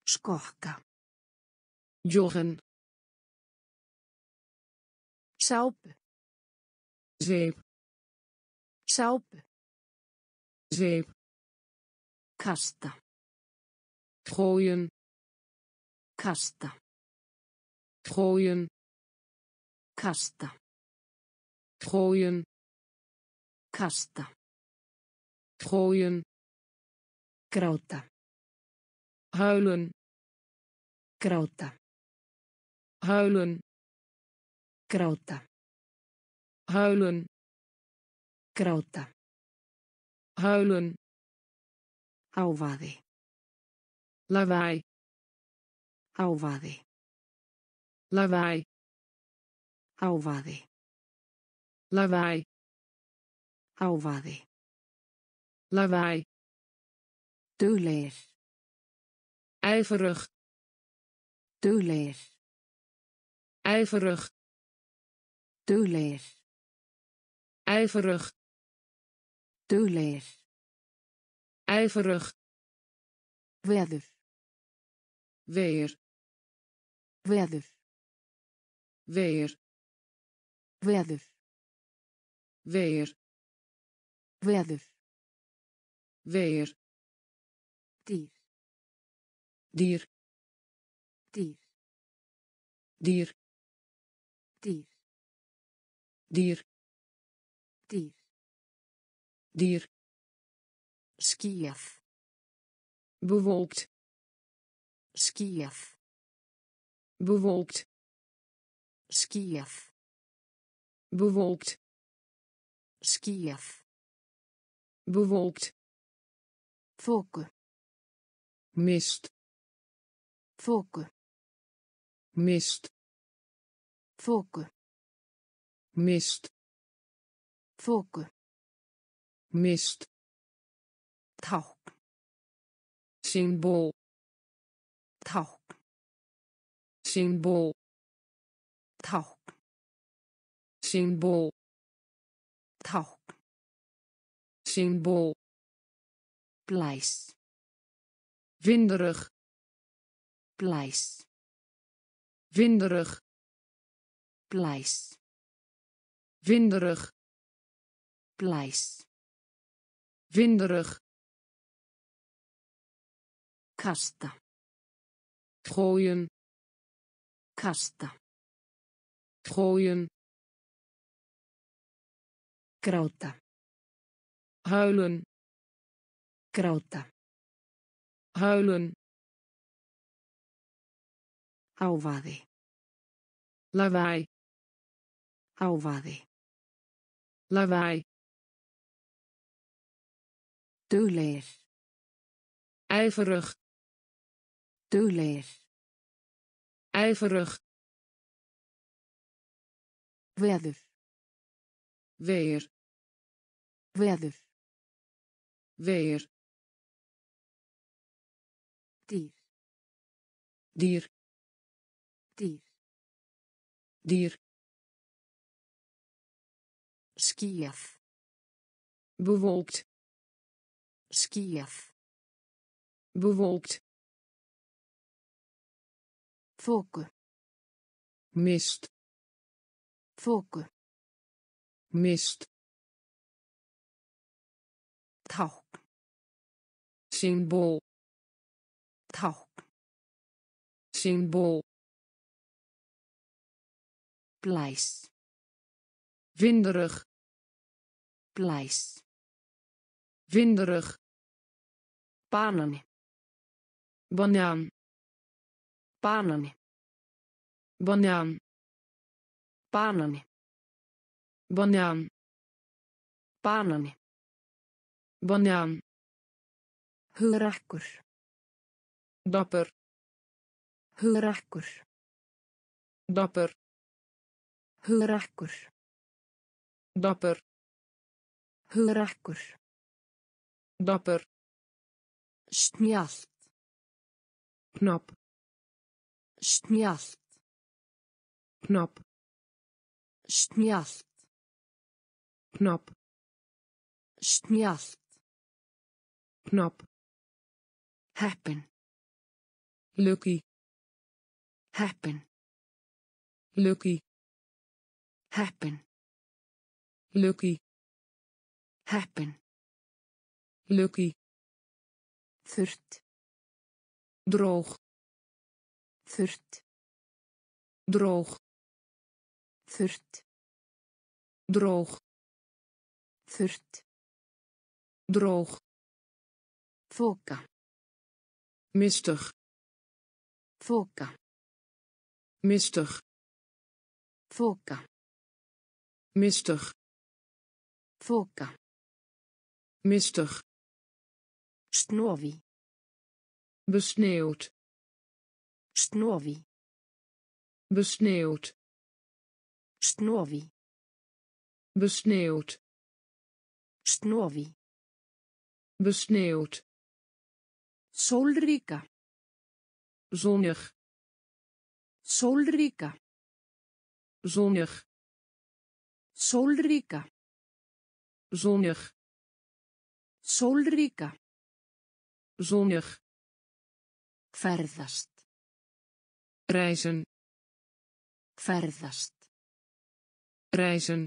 Skokka. Joggen. Saupe. Zeep. Saupe. Zeep. Kasta. Gooien. Kasta. Gooien. Kasta. Gooien. Kasta. Gooien. Gráta. Huilen. Gráta. Huilen. Gráta. Huilen. Gráta. Huilen. Hávaði. Lawaai. Hávaði. Lawaai. Hávaði. Lawaai. Hávaði. Lawaai. Dugleer. Ijverig. Dugleer. Ijverig. Dugleer. Ijverig. Dugleer. Ijverig. Weather. Weer. Weather. Weer. Weather. Weer. Weather. Weer. Dier. Dier. Dier. Dier. Dier. Dier. Dier. dier, skiaf, bewolkt, skiaf, bewolkt, skiaf, bewolkt, skiaf, bewolkt, fokke, mist, fokke, mist, fokke, mist, fokke, mist, tauk, symbool, tauk, symbool, tauk, symbool, tauk, symbool, pleis, winderig, pleis, winderig, pleis, winderig, pleis, winderig, kasta, gooien, kasta, gooien, krauta, huilen, krauta, huilen, auwadi, lawaai, auwadi, lawaai, deuleer, ijverig, deuleer, ijverig, weerder, weer, weerder, weer, dier, dier, dier, dier, skiaf, bewolkt, skiaf, bewolkt, fokke, mist, fokke, mist, tauk, symbool, tauk, symbool, pleis, winderig, pleis, winderig, banan, banaan, banan, banaan, banan, banaan, banan, banaan, hurakkur, dapper, hurakkur, dapper, hurakkur, dapper, hurakkur, dapper, snjallt, knap, snjallt, knap, snjallt, knap, snjallt, knap, happen, lucky, happen, lucky, happen, lucky, happen, lucky, thurt, droog, thurt, droog, thurt, droog, thurt, droog, foka, mistig, foka, mistig, foka, mistig, foka, mistig, snowy, besneeuwd, snowy, besneeuwd, snowy, besneeuwd, snowy, besneeuwd, solrika, zonnig, solrika, zonnig, solrika, zonnig, solrika, zonnig, ferðast, reizen, ferðast, reizen,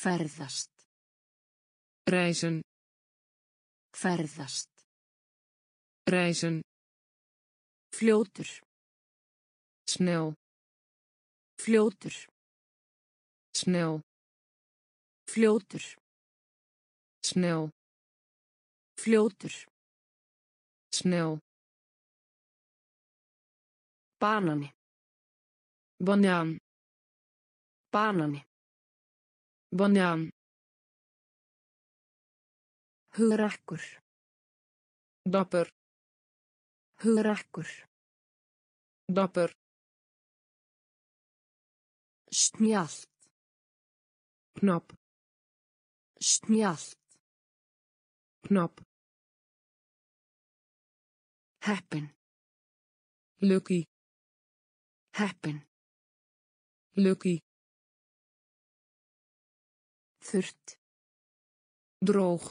ferðast, reizen, ferðast, reizen, fljótur, snel, fljótur, snel, fljótur, snel, vljótur, snel, banani, banaan, banani, banaan, hugrakkur, dapper, hugrakkur, dapper, snjallt, knap, snjallt, knap, happen, lucky, happen, lucky, þurrt, droog,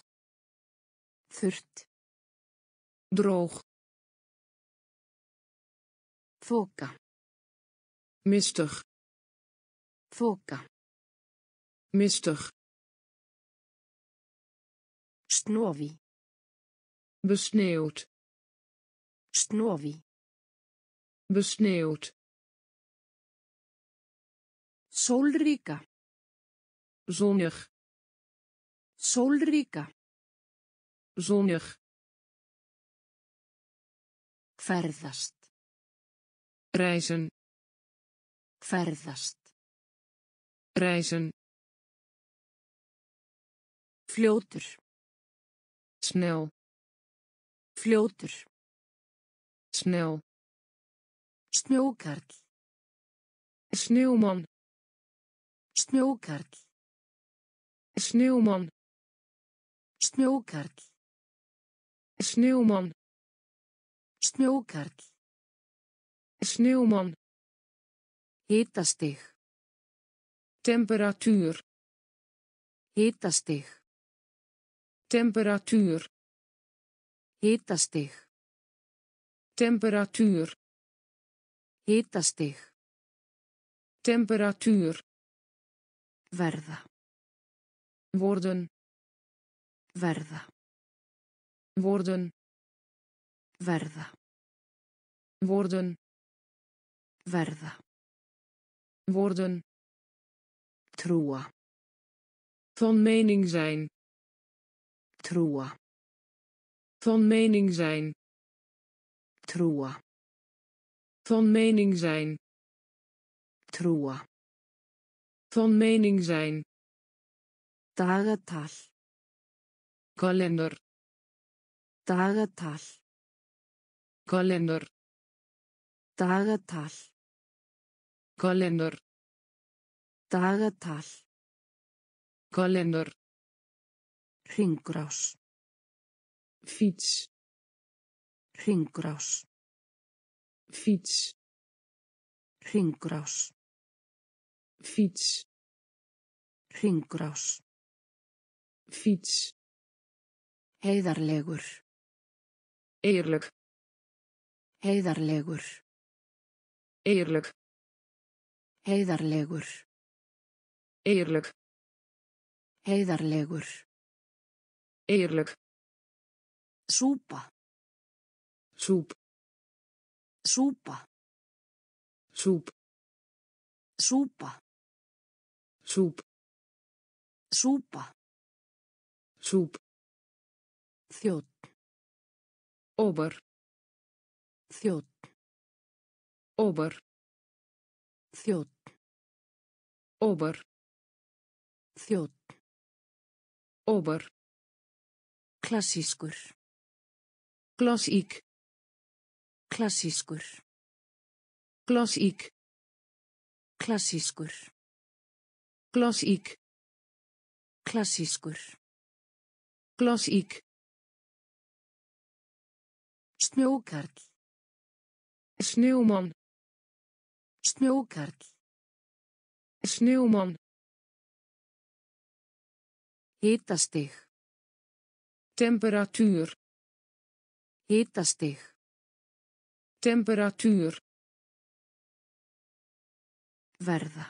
þurrt, droog, þoka, mistig, þoka, mistig, snowy, besneeuwd, snowy, besneeuwd, solrika, zonnig, solrika, zonnig, ferðast, reizen, ferðast, reizen, fljótur, snel, fljótur, snel, sneeuwkarl, sneeuwman, sneeuwkarl, sneeuwman, sneeuwkarl, sneeuwman, sneeuwkarl, sneeuwman, hitastig, temperatuur, hitastig, temperatuur, hitastig, temperatuur, hitastig, temperatuur, verða, worden, verða, worden, verða, worden, verða, worden, trúa, van mening zijn, trúa, van mening zijn, trúa, van mening zijn, trúa, van mening zijn, dagatal, kalender, dagatal, kalender, dagatal, kalender, dagatal, kalender, hringrás, fiets, hringrás, fiets, hringrás, fiets, hringrás, fiets, heiðarlegur, eerlijk, heiðarlegur, eerlijk, heiðarlegur, eerlijk, heiðarlegur, eerlijk, súpa, soep, súpa, soep, súpa, soep, súpa, soep, þjónn, ober, þjónn, ober, þjónn, ober, þjónn, ober, klassískur, klassík, klassískur, klassík, klassískur, klassík, klassískur, klassík, sneeuwkarl, sneeuwman, sneeuwkarl, sneeuwman, hitastig, temperatuur, hitastig, temperatuur, verða,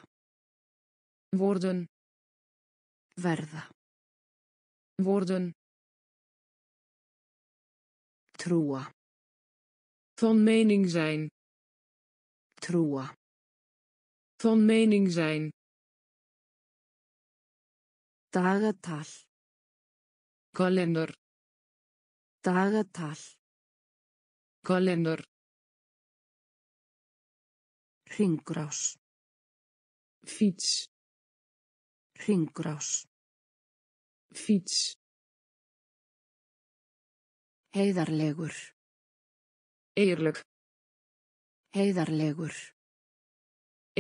worden, verða, worden, trúa, van mening zijn, trúa, van mening zijn, dagatal, Kalender. Dagatal. Kalender. Hringrás. Fiets. Hringrás. Fiets. Heiðarlegur. Eerlijk. Heiðarlegur.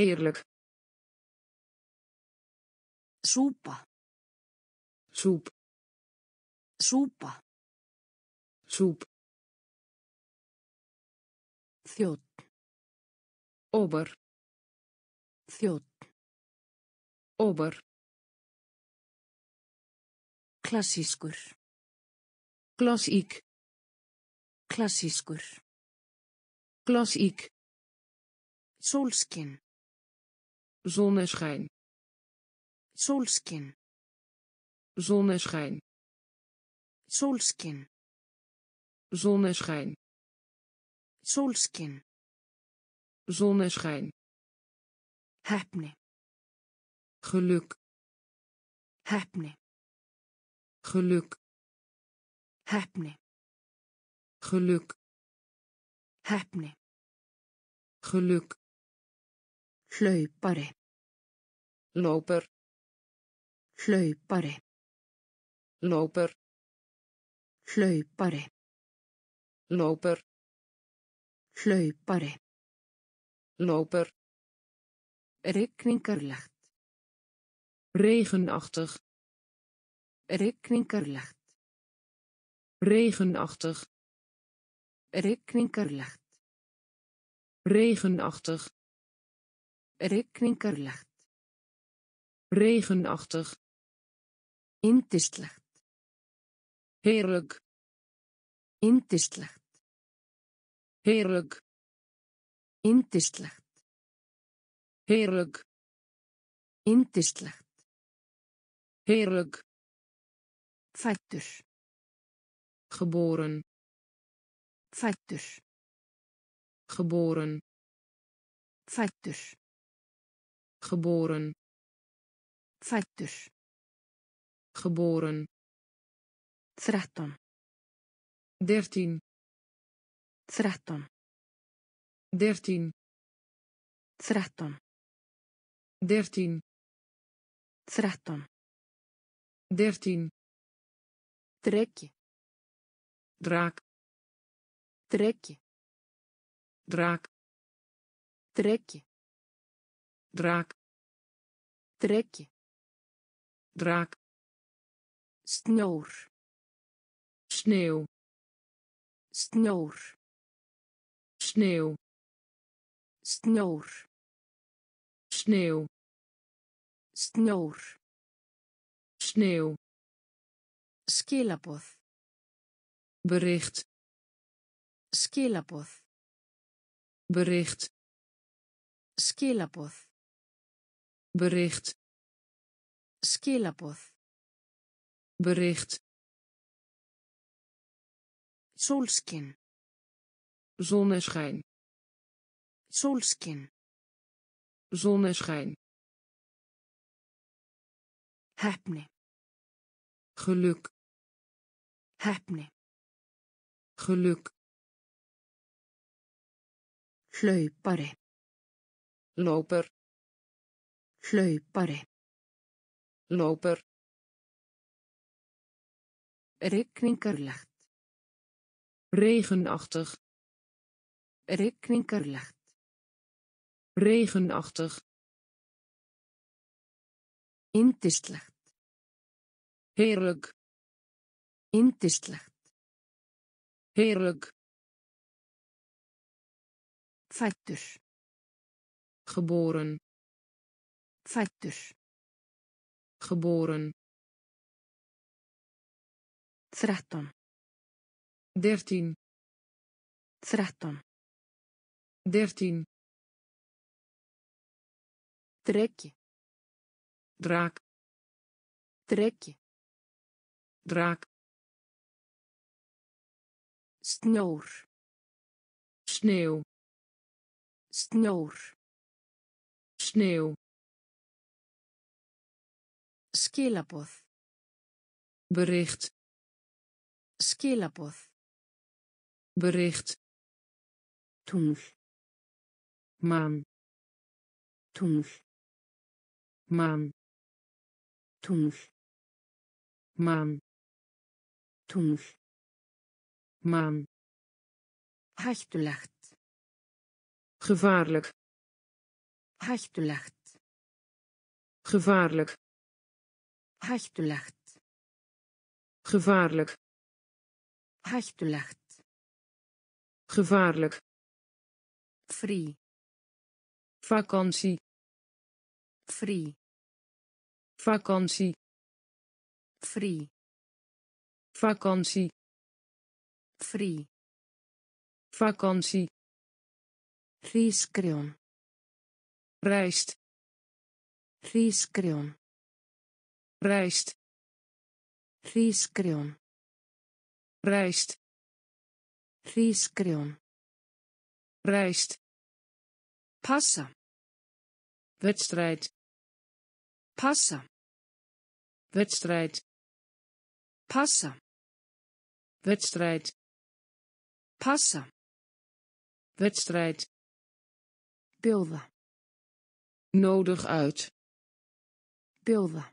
Eerlijk. Súpa. Soep. Súpa. Soep. Þjótt. Ober. Þjótt. Ober. Klassískur. Klassík. Klassískur. Klassík. Solskin. Zonneschijn. Solskin. Zonneschijn. Solskin. Zonneschijn. Solskin. Zonneschijn. Hefne. Geluk. Hefne. Geluk. Hefne. Geluk. Hefne. Geluk. Hlaupari. Loper. Hlaupari. Loper. Hlaupari. Loper. Hlaupari. Loper. Reikningarlegt. Regenachtig. Reikningarlegt. Regenachtig. Reikningarlegt. Regenachtig. Reikningarlegt. Regenachtig. Yndislegt. Heerlijk. Yndislegt. Heerlijk. Yndislegt. Heerlijk. Yndislegt. Heerlijk. Fæddur. Geboren. Fæddur. Geboren. Fæddur. Geboren. Fæddur. Geboren. Þrettán. Dertien. Þrettán. Dertien. Þrettán. Dertien. Þrettán. Dertien. Dreki. Draak. Dreki. Draak. Dreki. Draak. Dreki. Draak. Snjór. Sneeuw. Snjór. Sneeuw. Snjór. Sneeuw. Snjór. Sneeuw. Skilaboð. Bericht. Skilaboð. Bericht. Skilaboð. Bericht. Skilaboð. Bericht. Solskin. Zonneschijn. Solskin. Zonneschijn. Hefne. Geluk. Hefne. Geluk. Hlaupari. Loper. Hlaupari. Loper. Reikningarlegt. Regenachtig. Reikningarlegt. Regenachtig. Yndislegt. Heerlijk. Yndislegt. Heerlijk. Fæddur. Geboren. Fæddur. Geboren. Þrettán. Dertien. Þrettán. Dertien. Dreki. Draak. Dreki. Draak. Snjór. Sneeuw. Snjór. Sneeuw. Skilaboð. Bericht. Skilaboð. Bericht. Tungl. Maan. Tungl. Maan. Tungl. Maan. Tungl. Maan. Hættulegt. Gevaarlijk. Hættulegt. Gevaarlijk. Hættulegt. Gevaarlijk. Hættulegt. Gevaarlijk. Free. Vakantie. Free. Vakantie. Free. Vakantie. Free. Vakantie. Rískrión. Rijst. Rískrión. Rijst. Rískrión. Rijst. Rískrión. Rijst. Passa. Wedstrijd. Passa. Wedstrijd. Passa. Wedstrijd. Passa. Wedstrijd. Beelden. Nodig uit. Beelden.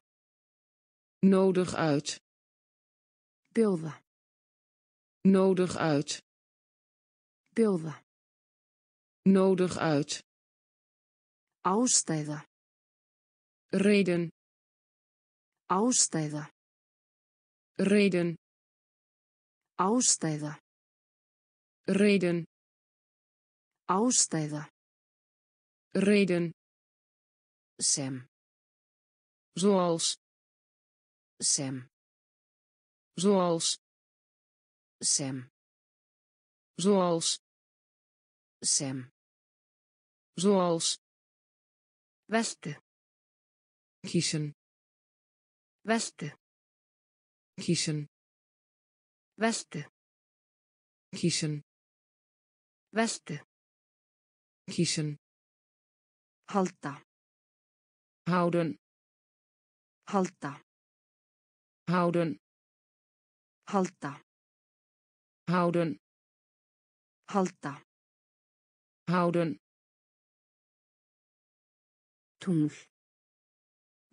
Nodig uit. Beelden. Nodig uit. Beelden. Nodig uit. Ástæða. Reden. Ástæða. Reden. Ástæða. Reden. Ástæða. Reden. Sem. Zoals. Sem. Zoals. Sem. Zoals. Sem. Zoals. Weltu. Kiezen. Weltu. Kiezen. Weltu. Kiezen. Weltu. Kiezen. Halta. Houden. Halta. Houden. Halta. Houden. Halta. Houden. Tungl.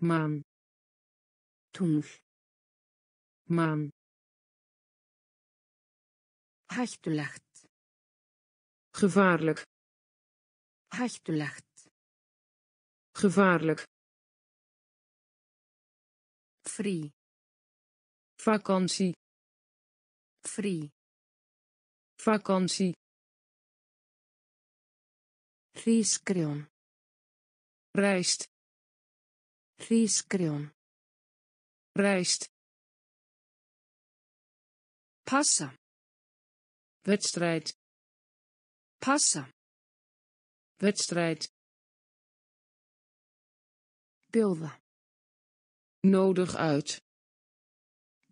Maan. Tungl. Maan. Hættulegt. Gevaarlijk. Hættulegt. Gevaarlijk. Free. Vakantie. Free. Vakantie. Rískrión. Rijst. Rískrión. Rijst. Passa. Wedstrijd. Passa. Wedstrijd. Beelden. Nodig uit.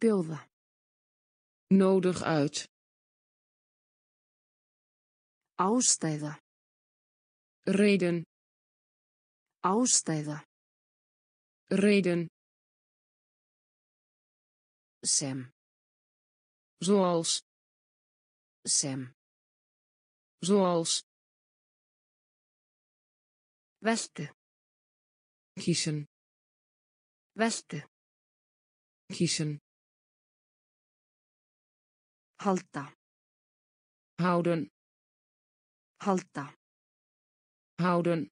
Beelden. Nodig uit. Ástæða. Reden. Ástæða. Reden. Sem. Zoals. Sem. Zoals. Weltu. Kiezen. Weltu. Kiezen. Halta. Houden. Halta. Houden.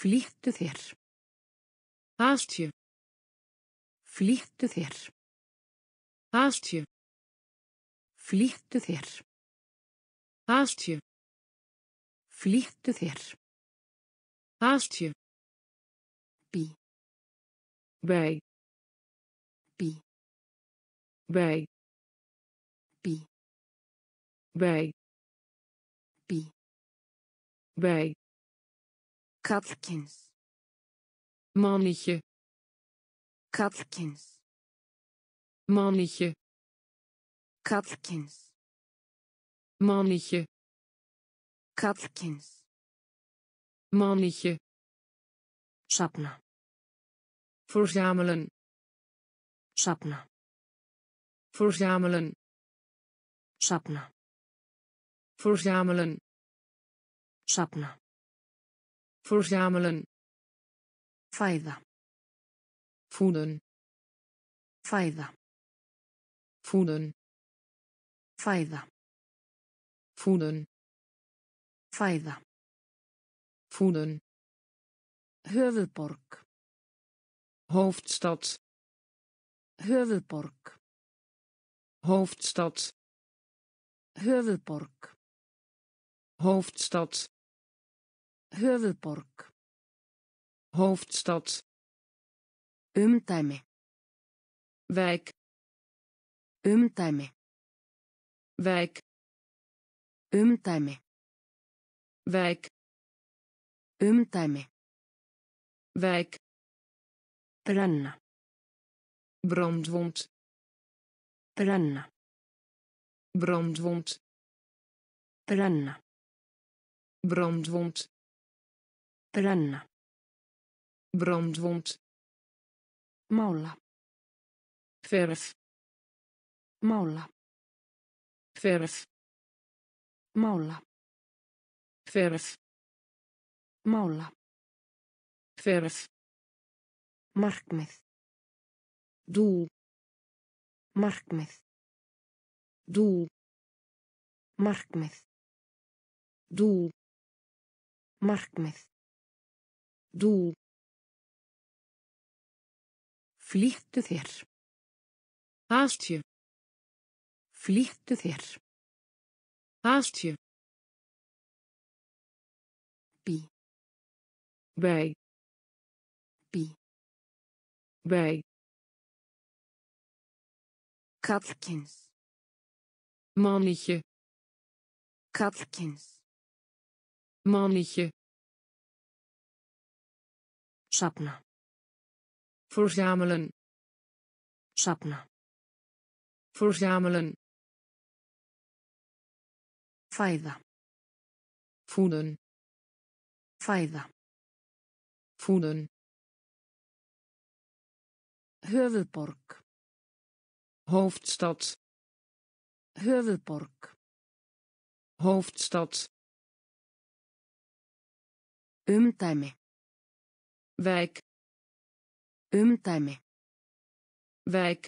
Vliegtu þér. Haast je. Vliegtu þér. Haast je. Vliegtu þér. Haast je. Vliegtu þér. Haast je. Bi. Bij. Bi. Bij. Bi. Bij. Bi. Bij. Kalkins. Mannetje. Kalkins. Mannetje. Kalkins. Mannetje. Kalkins. Mannetje. Sapna. Verzamelen. Sapna. Verzamelen. Sapna. Verzamelen. Sapna. Verzamelen. Fajda. Voeden. Fajda. Voeden. Fajda. Voeden. Fajda. Voeden. Höfuðborg. Hoofdstad. Höfuðborg. Hoofdstad. Höfuðborg. Hoofdstad. Höfuðborg. Hoofdstad. Umdæmi. Wijk. Umdæmi. Wijk. Umdæmi. Wijk. Umdæmi. Wijk. Brenna. Brandwond. Brenna. Brandwond. Brenna. Brandwond. Brenna. Brandwond. Maula. Verf. Maula. Verf. Maula. Verf. Maula. Verf. Markmið. Doel. Markmið. Doel. Markmið. Doel. Markmið. Doel. Vlýttu þér. Haast je. Vlýttu þér. Haast je. Bí. Bij. Bij. Katlkins. Mannetje. Katlkins. Mannetje. Sapna. Verzamelen. Sapna. Verzamelen. Fajda. Voeden. Fajda. Voeden. Höfuðborg. Hoofdstad. Höfuðborg. Hoofdstad. Umdæmi. Wijk. Umdæmi. Wijk.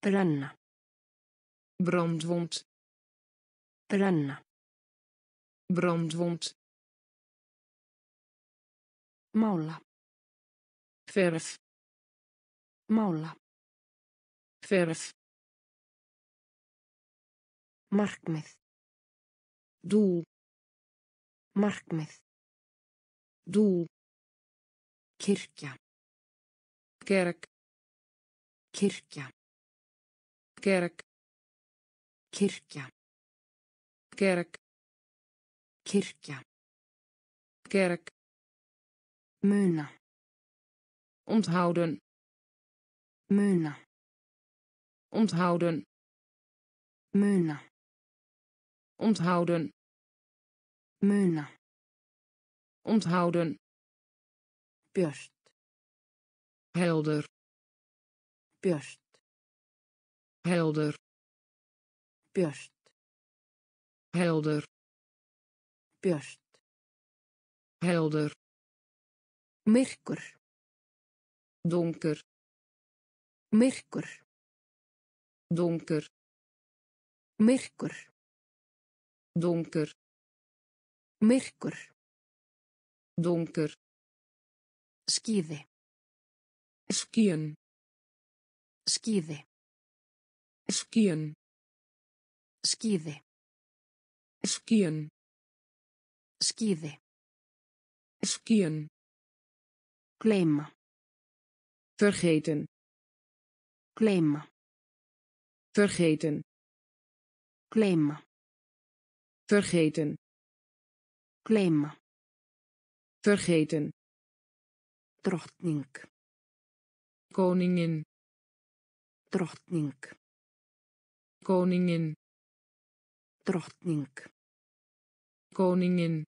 Brenna. Brandwond. Brenna. Brandwond. Mála. Verf. Mála. Verf. Markmið. Doel. Markmið. Doel. Kirkja. Kerk. Kirkja. Kerk. Kirkja. Kerk. Kirkja. Kerk. Muna. Onthouden. Muna. Onthouden. Muna. Onthouden. Muna. Onthouden. Björst. Helder. Björst. Helder. Björst. Helder. Björst. Helder. Myrkur. Donker. Myrkur. Donker. Myrkur. Donker. Myrkur. Donker. Skíði. Skíen. Skíði. Skíen. Skíði. Skíen. Skíði. Skíen. Claimen. Vergeten. Claimen. Vergeten. Claimen. Vergeten. Claimen. Vergeten. Drottning. Koningin. Drottning. Koningin. Drottning. Koningin.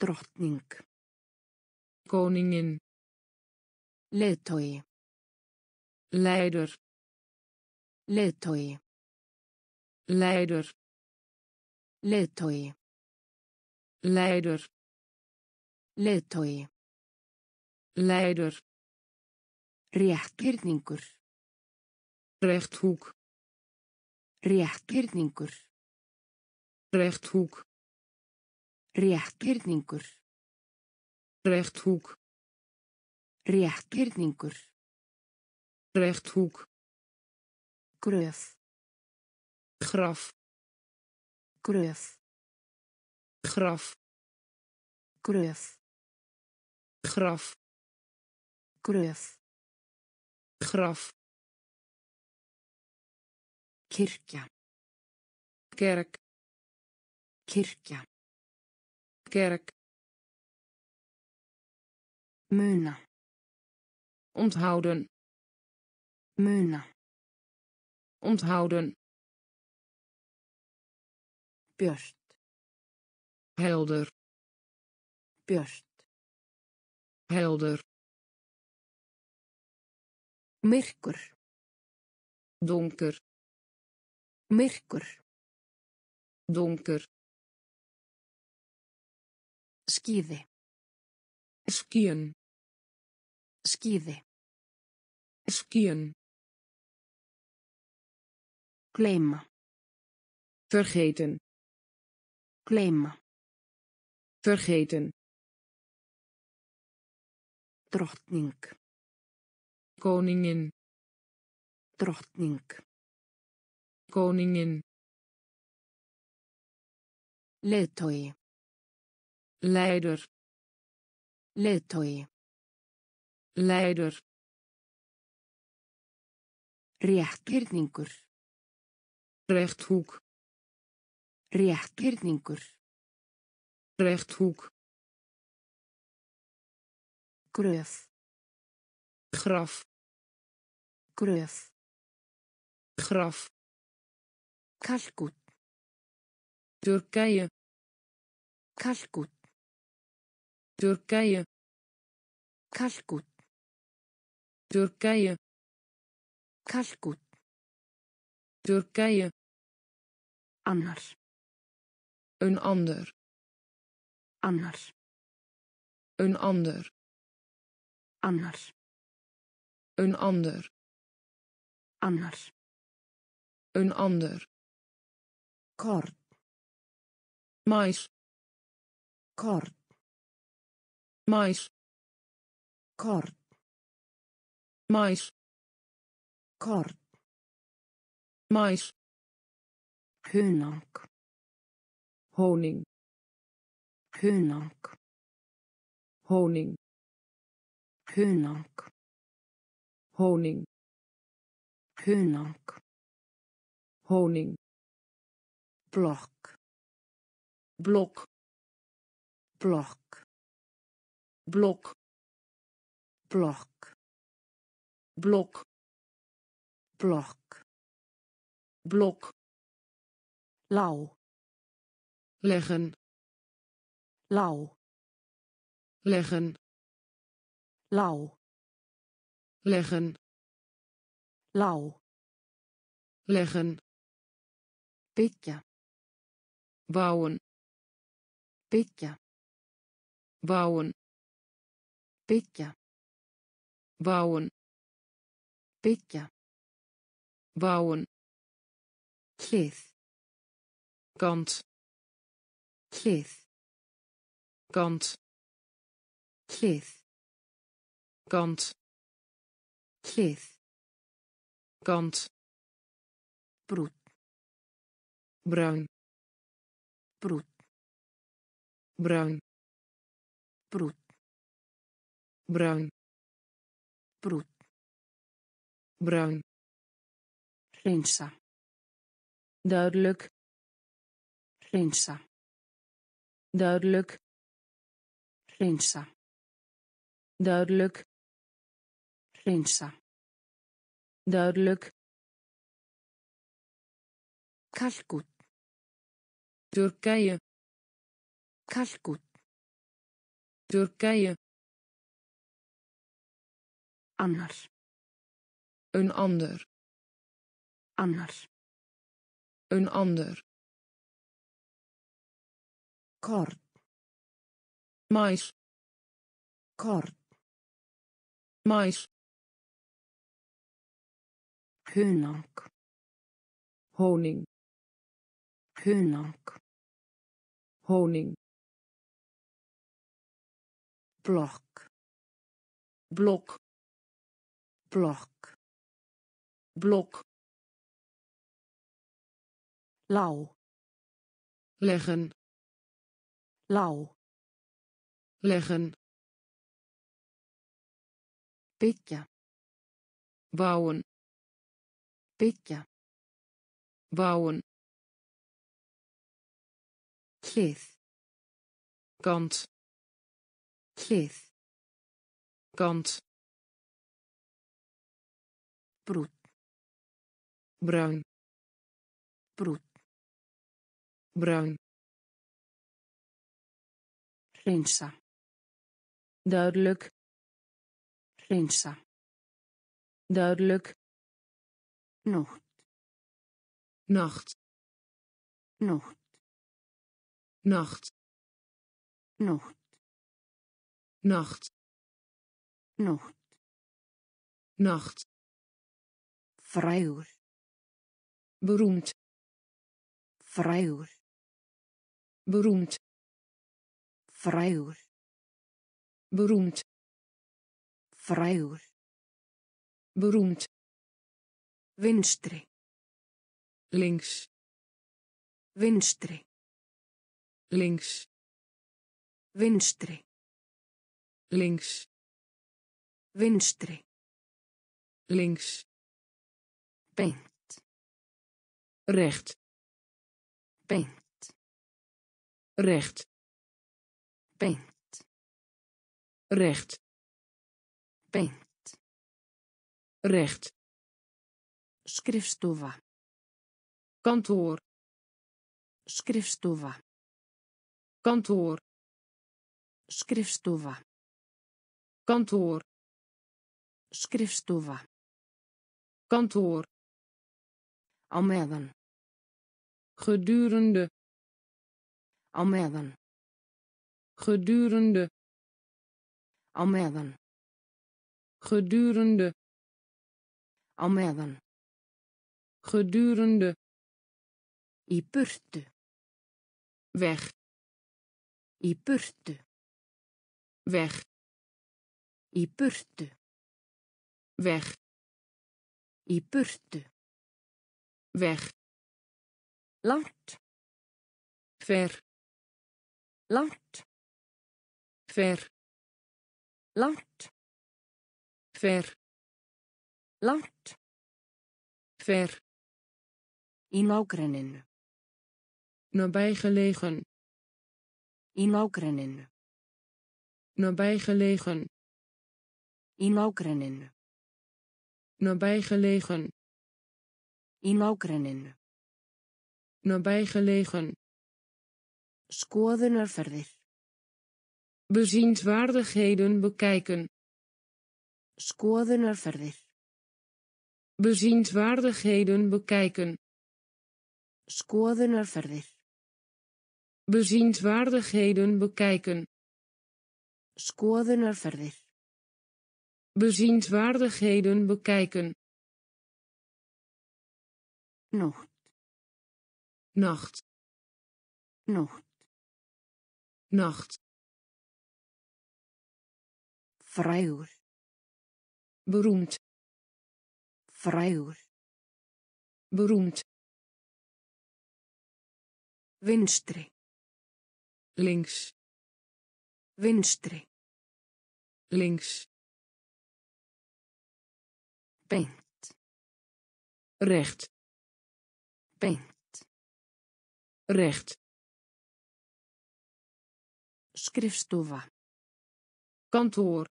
Drottning. Koningin. Leðtogi. leider, leiðtogi, leider, leiðtogi, leider, leiðtogi, leider, rétthyrningur, rechthoek, rétthyrningur, rechthoek, rétthyrningur, rechthoek, rétthyrningur, rechthoek, gröf, graf, gröf, graf, gröf, graf, gröf, graf, kirkja, kerk, kirkja, kerk, muna, onthouden, muna, onthouden, björt, helder, björt, helder, myrkur, donker, myrkur, donker, skíði, skíën, skíði, skíën, gleyma, vergeten, gleyma, vergeten, drottning, koningin, drottning, koningin, leiðtogi, leider, leiðtogi, leider, rétthyrningur, rechthoek, rétthyrningur, rechthoek, gröf, graf, gröf, graf, Kalkut, Turkije, Kalkut, Turkije, Kalkut, Turkije, Kalkut, Turkije, annar, een ander, annar, een ander, annar, een ander, annar, een ander, kort, mais, kort, mais, kort, mais, kort, mais, hunang, honing, hunang, honing, hunang, honing, hunang, honing, blok, blok, blok, blok, blok, blok, blok, blok, lauw, leggen, lauw, leggen, lauw, leggen, lauw, leggen, byggja, bouwen, byggja, bouwen, byggja, bouwen, byggja, bouwen, hlið, kant, hlið, kant, hlið, kant, hlið, kant, broed, bruin, broed, bruin, broed, bruin, broed, bruin, rensa, duidelijk, rensa, duidelijk, rensa, duidelijk, rensa, duidelijk, Kalkut, Turkije, Kalkut, Turkije, annar, Een ander. Annar. Een ander. Kort. Mais. Kort. Mais. Hunang. Honing. Hunang. Honing. Blok. Blok. Blok. Blok. Lauw. Leggen. Lauw. Leggen. Byggja. Bouwen. Byggja. Bouwen. Hlið. Kant. Hlið. Kant. Broed. Bruin. Broed. Bruin. Rensa. Duidelijk. Rensa. Duidelijk. Nacht. Nacht. Nacht. Nacht. Nacht. Nacht. Nacht. Nacht. Vrijhoor. Beroemd. Vrijhoor. Beroemd. Vrijhoor. Beroemd. Vrijhoor. Beroemd. Winstri. Links. Winstri. Links. Winstri. Links. Winstri. Links. Beint. Recht. Beint. Recht. Beint. Recht. Beint. Recht. Skrifstofa. Kantoor. Skrifstofa. Kantoor. Skrifstofa. Kantoor. Skrifstofa. Kantoor. Á meðan. Gedurende. Á meðan. Gedurende. Á meðan. Gedurende. Á meðan. Gedurende. Í burtu. Weg. Í burtu. Weg. Í burtu. Weg. Í burtu. Weg. Langt. Ver. Langt. Ver. Langt. Ver. Langt. Ver. Í nágrenninu. Nabijgelegen. Í nágrenninu. Nabijgelegen. Í nágrenninu. Nabijgelegen. Í nágrenninu. Nabijgelegen. Skoðunarferðir. Bezienswaardigheden bekijken. Skoðunarferðir. Bezienswaardigheden bekijken. Skoðunarferðir. Bezienswaardigheden bekijken. Skoðunarferðir. Bezienswaardigheden bekijken. Nacht. Nacht. Nacht. Nacht. Vrijhoor. Beroemd. Vrijhoor. Beroemd. Winstri. Links. Winstri. Links. Beint. Recht. Beint. Recht. Skrifstofa. Kantoor.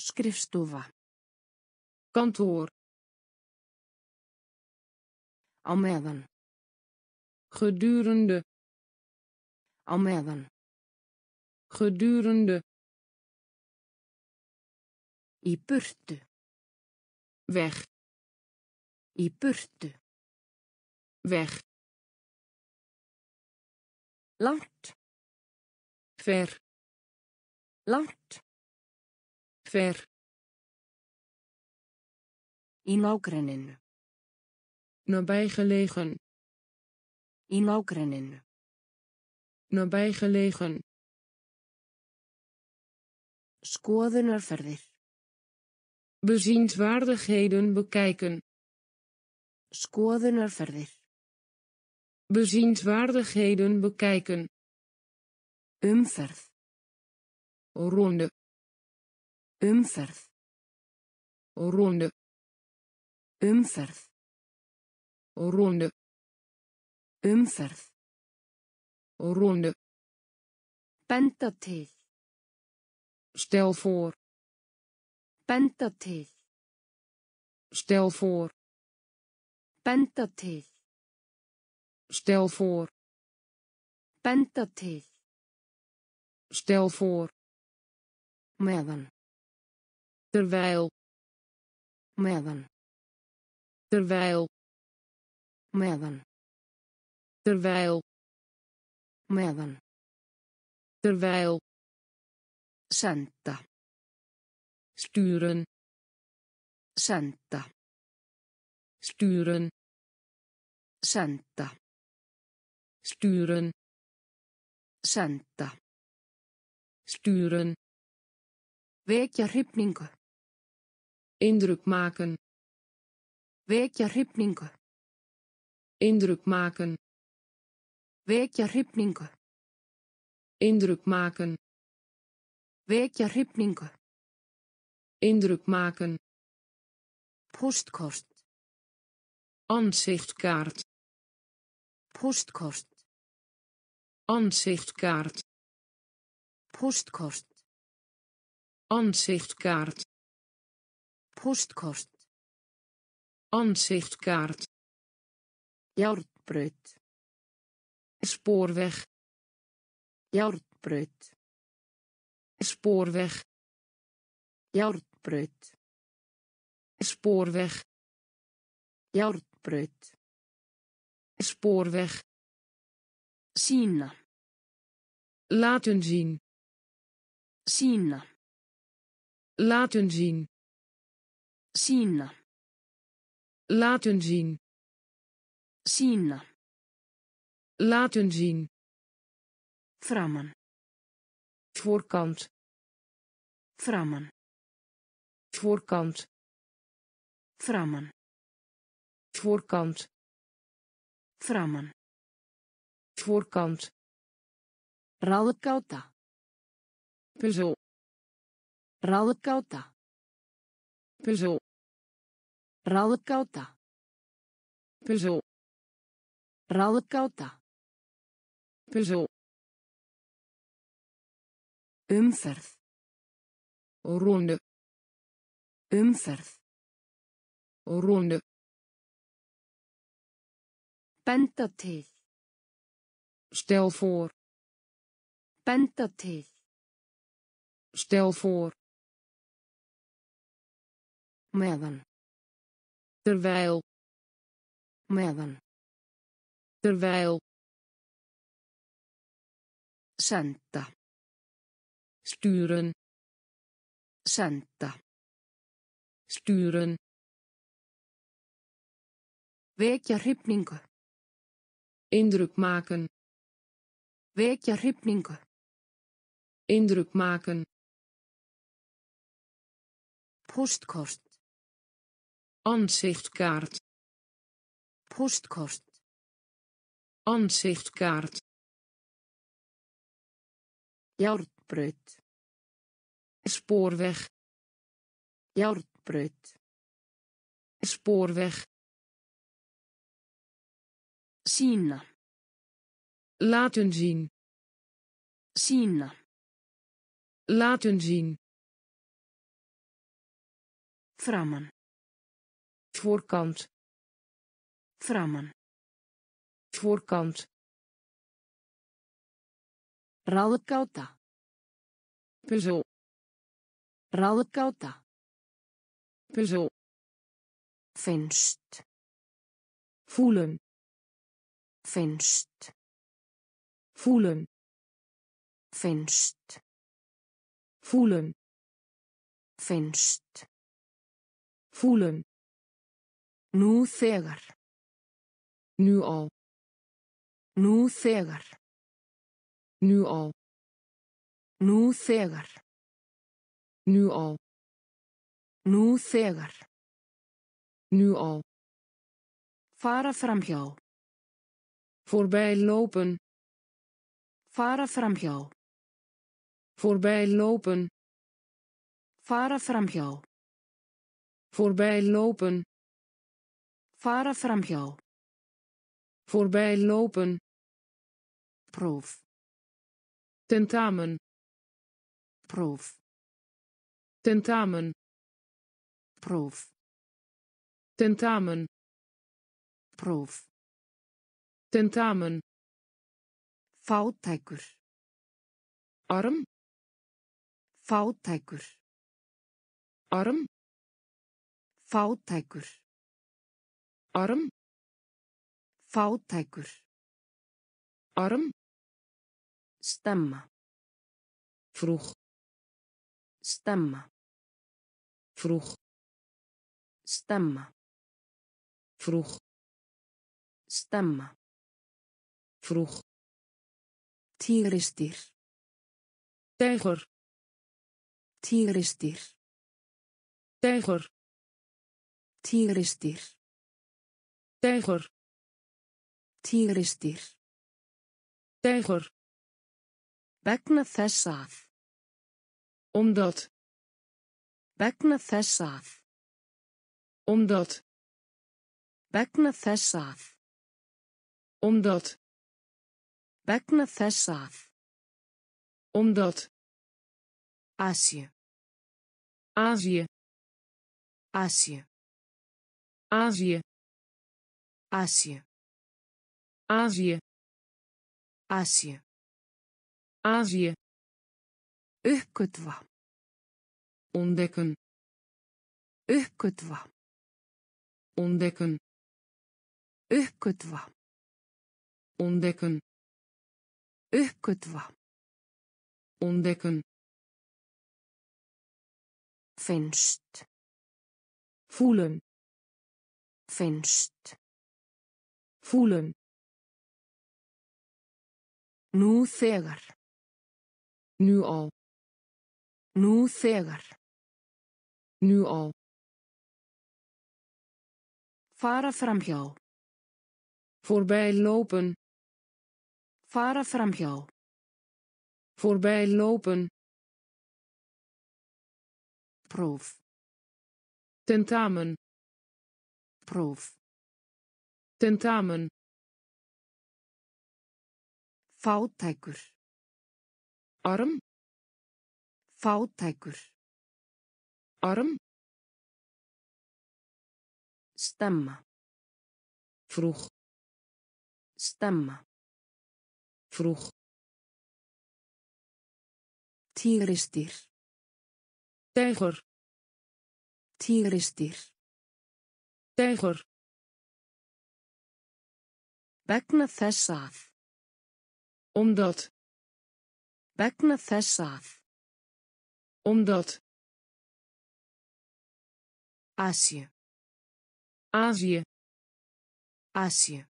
Skrifstofa. Kantoor. Á meðan. Gedurende. Á meðan. Gedurende. Í burtu. weg, í burtu, weg, langt, ver, langt, ver, í nágrenninu, nabijgelegen, í nágrenninu, nabijgelegen. Skoðunarferðir. Bezienswaardigheden bekijken. Skoðunarferðir. Bezienswaardigheden bekijken. Umferð. Ronde. Umferð. Ronde. Umferð. Ronde. Umferð. Ronde. Penta til. Stel voor. Pentatil. Stel voor. Pentatil. Stel voor. Pentatil. Stel voor. Medan. Terwijl. Medan. Terwijl. Medan. Terwijl. Medan. Terwijl. Santa. Sturen. Santa. Sturen. Santa. Sturen. Santa. Sturen. Vekja hrifningu. Indruk maken. Vekja hrifningu. Indruk maken. Vekja hrifningu. Indruk maken. Vekja hrifningu. Indruk maken. Postkort. Ansichtkaart. Postkort. Ansichtkaart. Postkort. Ansichtkaart. Postkort. Ansichtkaart. Járnbraut. Spoorweg. Járnbraut. Spoorweg. Járnbraut. Spoorweg. Járnbraut. Spoorweg. Sýna. Laten zien. Sýna. Laten zien. Sýna. Laten zien. Sýna. Laten zien. Framan. Voorkant. Framan. Voorkant. Framan. Voorkant. Framan. Voorkant. Ráðgáta. Puzzel. Ráðgáta. Puzzel. Ráðgáta. Puzzel. Ráðgáta. Puzzel. Umferð. Ronde. Umferð. Ronde. Penta til. Stel voor. Penta til. Stel voor. Meðan. Terwijl. Meðan. Terwijl. Santa. Sturen. Santa. Sturen. Vekja hrifningu. Indruk maken. Vekja hrifningu. Indruk maken. Postkort. Ansichtkaart. Postkort. Ansichtkaart. Járnbraut. Spoorweg. Járnbraut. Spoorweg. Sýna. Laten zien. Sýna. Laten zien. Framan. Voorkant. Framan. Voorkant. Ráðgáta. Puzzel. Ráðgáta. Puzzel. Vinst. Voelen. Vinst. Voelen. Vinst. Voelen. Vinst. Voelen. Nú þegar. Nu al. Nú þegar. Nu al. Nú þegar. Nu al. Nú þegar. Nu al. Fara framhjá. Voorbij lopen. Fara framhjá. Voorbij lopen. Fara framhjá. Voorbij lopen. Fara framhjá. Voorbij lopen. Proef. Tentamen. Proef. Tentamen. Proef. Tentamen. Proef. Tentamen. Fouttækur. Arm. Fouttækur. Arm. Fouttækur. Arm. Fouttækur. Arm. Stemma. Vroeg. Stemma. Vroeg. Stemma. Vroeg. Stemma. Vroeg. Tígrisdýr. Tijger. Tígrisdýr. Tijger. Tígrisdýr. Tijger. Tígrisdýr. Tijger. Vegna þess að. Omdat. Vegna þess að. Omdat. Vegna þess að. Omdat. Vegna þess að. Omdat. Azië. Azië. Azië. Azië. Azië. Azië. Azië. Azië. Uppgötva. Ontdekken. Uppgötva. Ontdekken. Uppgötva. Ontdekken. Uppgötva. Ontdekken. Vinst. Voelen. Vinst. Voelen. Nú þegar. Nu al. Nú þegar. Nu al. Fara framhjá. Voorbij lopen. Fara framhjá. Voorbij lopen. Proef. Tentamen. Proef. Tentamen. Fouttækur. Arm. Fouttækur. Arm. Stemma. Vroeg. Stemma. Vroeg. Tígrisdýr. Tijger. Tígrisdýr. Tijger. Vegna þess að. Omdat. Vegna þess að. Omdat. Azië. Azië. Azië.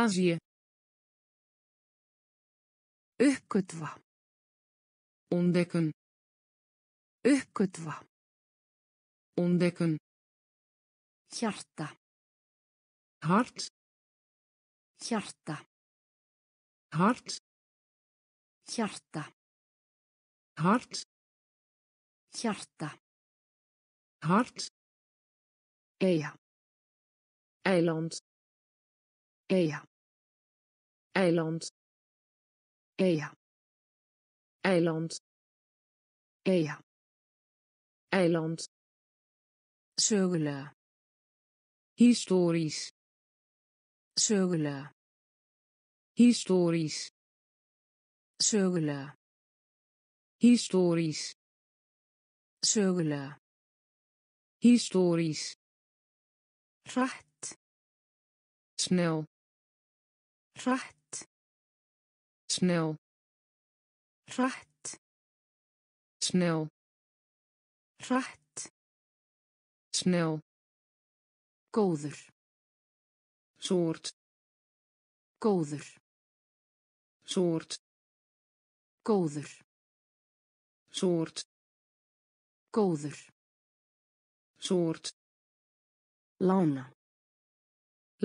Azië. Uppgötva. Ontdekken. Uppgötva. Ontdekken. Hjarta. Hart. Hjarta. Hart. Hjarta. Hart. Hjarta. Hart. Eja. Eiland. Eja. Eiland. Eja. Eiland. Eja. Eiland. Sögulega. Historisch. Sögulega. Historisch. Sögulega. Historisch. Sögulega. Historisch. Rætt. Snel. Rætt. Snel. Rætt. Snel. Rætt. Snel. Góður. Soort. Góður. Soort. Góður. Soort. Góður. Soort. Lána.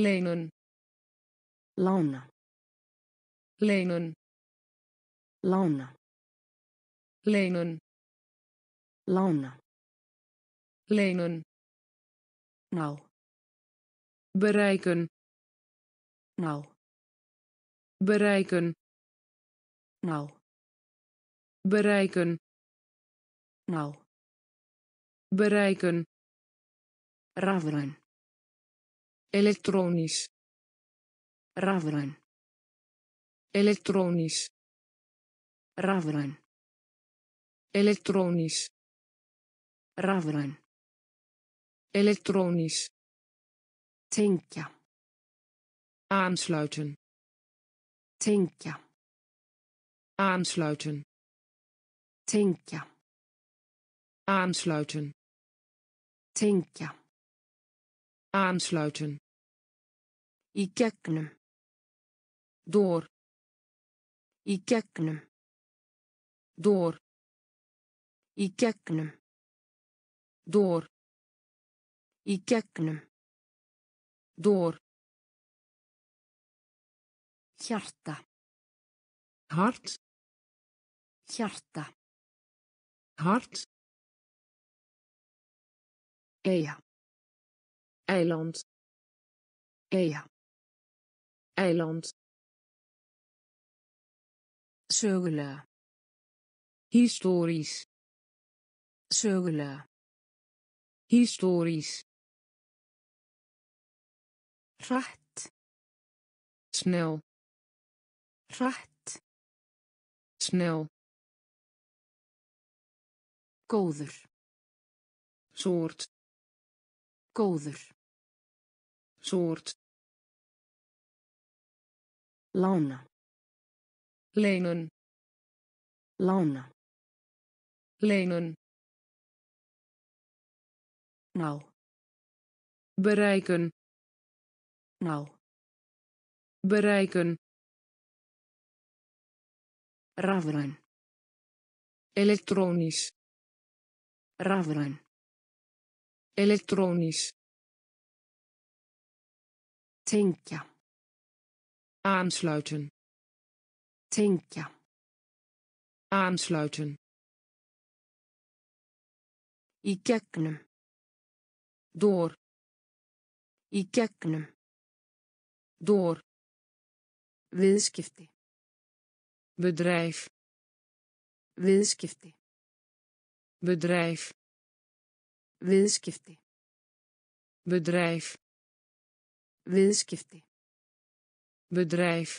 Lenen. Lána. Lenen. Lána. Lenen. Lána. Lenen. Nou. Bereiken. Nou. Bereiken. Nou. Bereiken. Nou. Bereiken. Raven. Elektronisch. Raven. Elektronisch. Raven. Elektronisch. Raven. Elektronisch. Tenkja. Aansluiten. Tenkja. Aansluiten. Tenkja. Aansluiten. Tenkja. Aansluiten. I gegnum. Door. I gegnum. Door. I gegnum. Door. I gegnum. Door. Hjarta. Hart. Hjarta. Hart. Eja. Eiland. Eja. Eiland. Sögulega. Historisch. Sögulega. Historisch. Rætt. Snel. Rætt. Snel. Góður. Soort. Góður. Soort. Lána. Lenen. Lána. Lenen. Nou. Bereiken. Nou. Bereiken. Raven. Elektronisch. Raven. Elektronisch. Tenkja. Aansluiten. Tenkja. Aansluiten. I gegnum. Door. I gegnum. Door. Viðskipti. Bedrijf. Viðskipti. Bedrijf. Viðskipti. Bedrijf. Viðskipti. Bedrijf.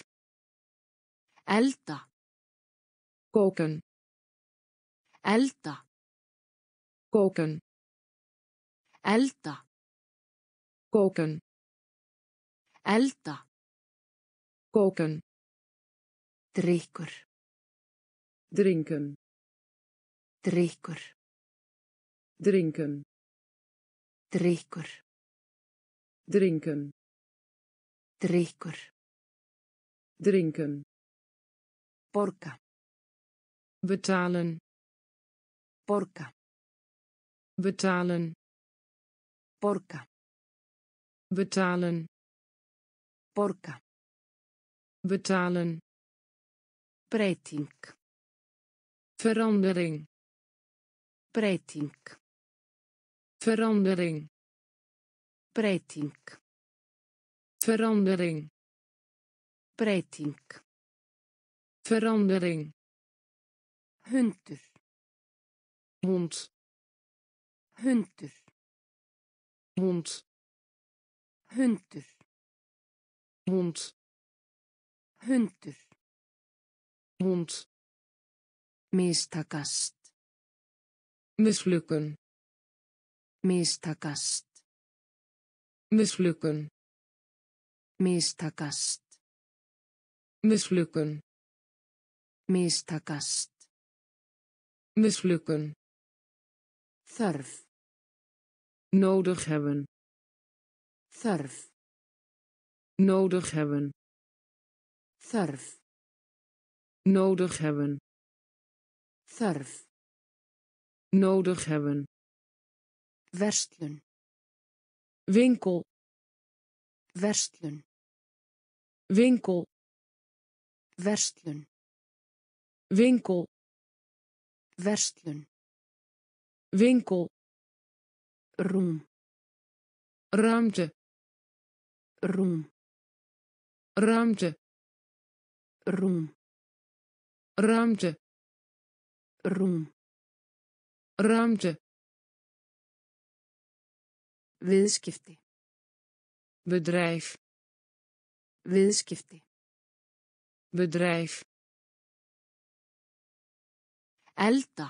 Elda. Koken. Elda. Koken. Elda. Koken. Elda. Koken. Drinken. Drinken. Drinken. Drinken. Drinken. Drinken. Drinken. Drinken. Porka. Betalen. Porka. Betalen. Porka. Betalen. Porka. Betalen. Breyting. Verandering. Breyting. Verandering. Breyting. Verandering. Breyting. Verandering. Hunter. Hond. Hunter. Hond. Hunter. Hond. Hunter. Hond. Mistakast. Mislukken. Mistakast. mislukken, mistakast, mislukken, mistakast, mislukken, þörf, nodig hebben, þörf, nodig hebben, þörf, nodig hebben, þörf, nodig hebben, verslun, winkel, verslun, winkel, verslun, winkel, verslun, winkel, roem, ruimte, roem, ruimte, roem, ruimte, roem, ruimte, viðskipti, bedrijf, viðskipti, bedrijf, elda,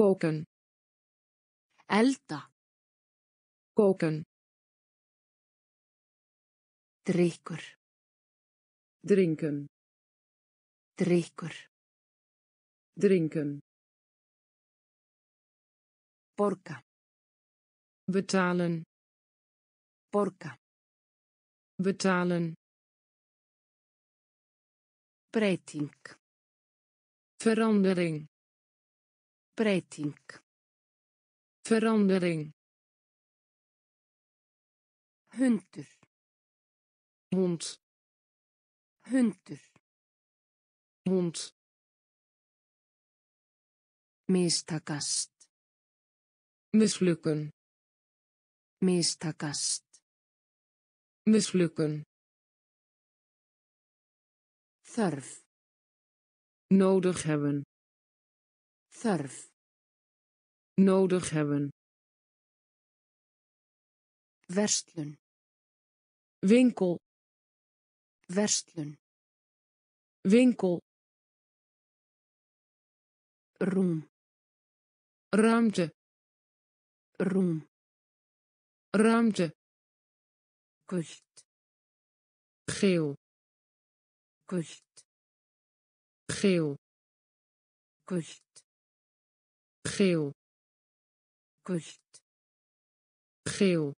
koken, elda, koken, drikkur, drinken, drikkur, drinken, borga, betalen, borga, betalen, breyting, verandering, breyting, verandering, hundur, hond, hundur, hond, mistakast, mislukken, mistakast, mislukken, þörf, nodig hebben, þörf, nodig hebben, verslun, winkel, verslun, winkel, roem, ruimte, roem, ruimte, gult, geel, gult, geel, gult, geel, gult, geel,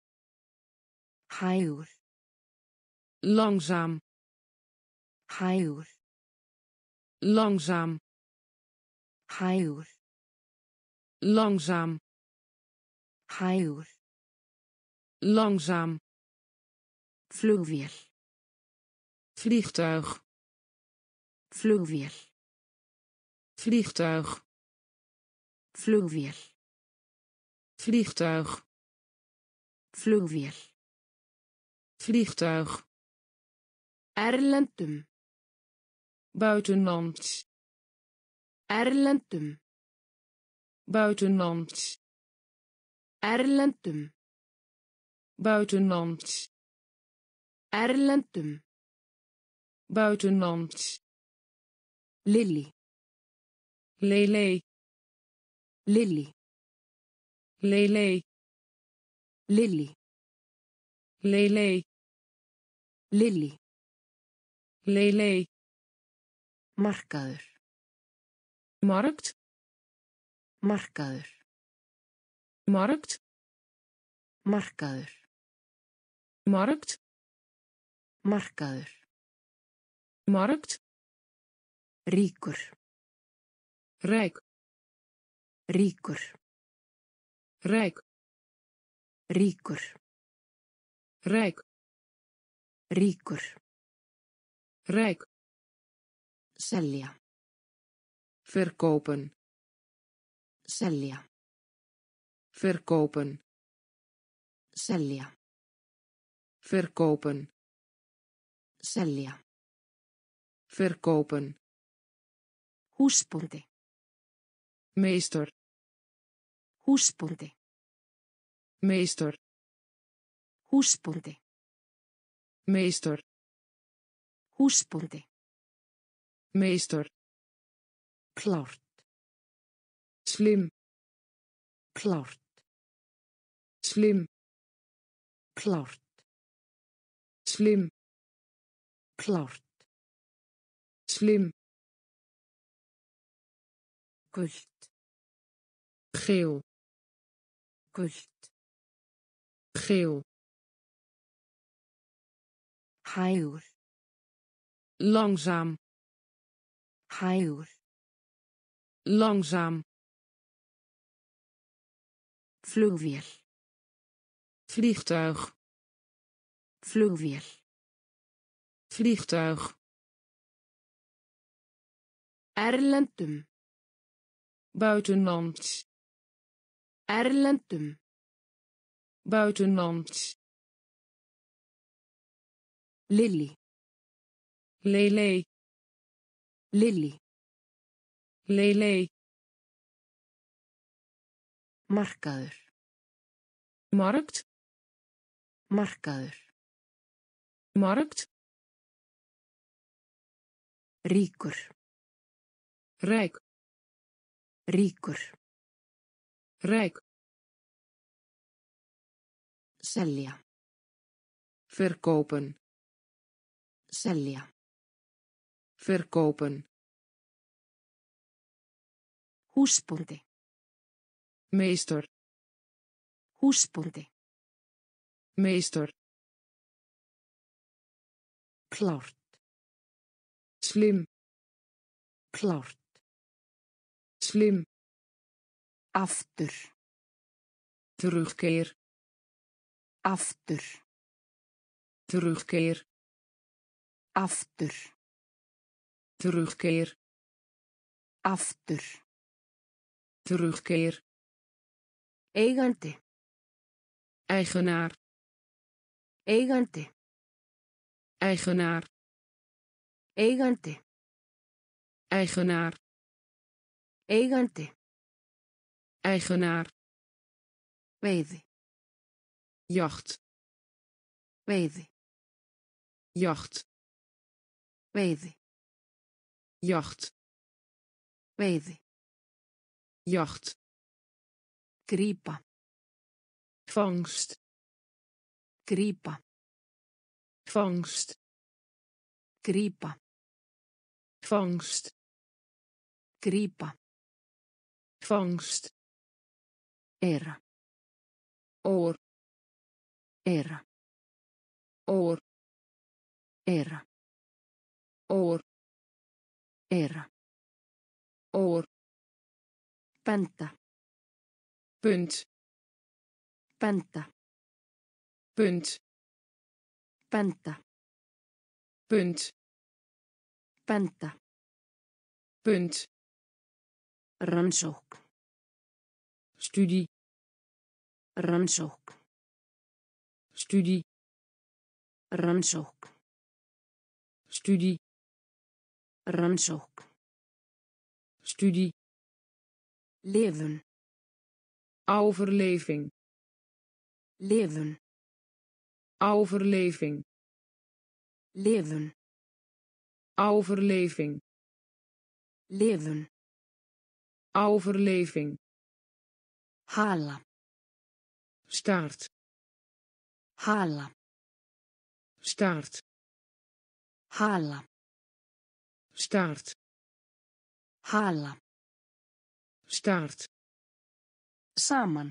hægur, langzaam, hægur, langzaam, hægur, langzaam, hægur, langzaam, vliegwiel, vliegtuig, vliegwiel, vliegtuig, vliegwiel, vliegtuig, vliegwiel, vliegtuig, erlendum, buitenland, erlendum, buitenland, erlendum, buitenland, erlendum, buitenland, lily, lele, lily, lele, lily, lele, lily, lele, markaður, markt, markaður, markt, markaður, markt, markaður, markt, ríkur, rijk, ríkur, rijk, ríkur, rijk, ríkur, rijk, selja, verkopen, selja, verkopen, selja, verkopen, selja, verkopen, húsbóndi, meester, húsbóndi, meester, húsbóndi, meester, húsbóndi, meester, klárt, slim, klárt, slim, Klart. Slim. Klart. Slim. Gult. Geel. Gult. Geel. Hægur. Langzaam. Hægur. Langzaam. Vlugvél. Vliegtuig. Vlugvél. Vliegtuig. Erlendum. Buitenland. Erlendum. Buitenland. Lily. Lele. Lily. Lele. Markaður. Markt. Markaður. Markt. Ríkur. Rijk. Ríkur. Rijk. Selja. Verkopen. Selja. Verkopen. Húsbóndi. Meester. Húsbóndi. Meester. Klárt. Slim. Klárt. Slim. Aftur. Terugkeer. Aftur. Terugkeer. Aftur. Terugkeer. Aftur. Terugkeer. Eigandi. Eigenaar. Eigandi. Eigenaar. Eigandi. Eigenaar. Eigandi. Eigenaar. Veiði. Jacht. Veiði. Jacht. Veiði. Jacht. Veiði. Jacht. Gripa. Vangst. Gripa. Vangst. Gripa. Vangst. Gripa. Vangst. Era. Oor. Era. Oor. Era. Oor. Era. Oor. Penta. Punt. Penta. Punt. Penta. Punt. Penta. Punt. Rannsókn. Studie. Rannsókn. Studie. Rannsókn. Studie. Rannsókn. Studie. Leven. Overleving. Leven. Overleving. Leven. Overleving. Leven. Overleving. Hala. Staart. Hala. Staart. Hala. Staart. Hala. Staart. Samen.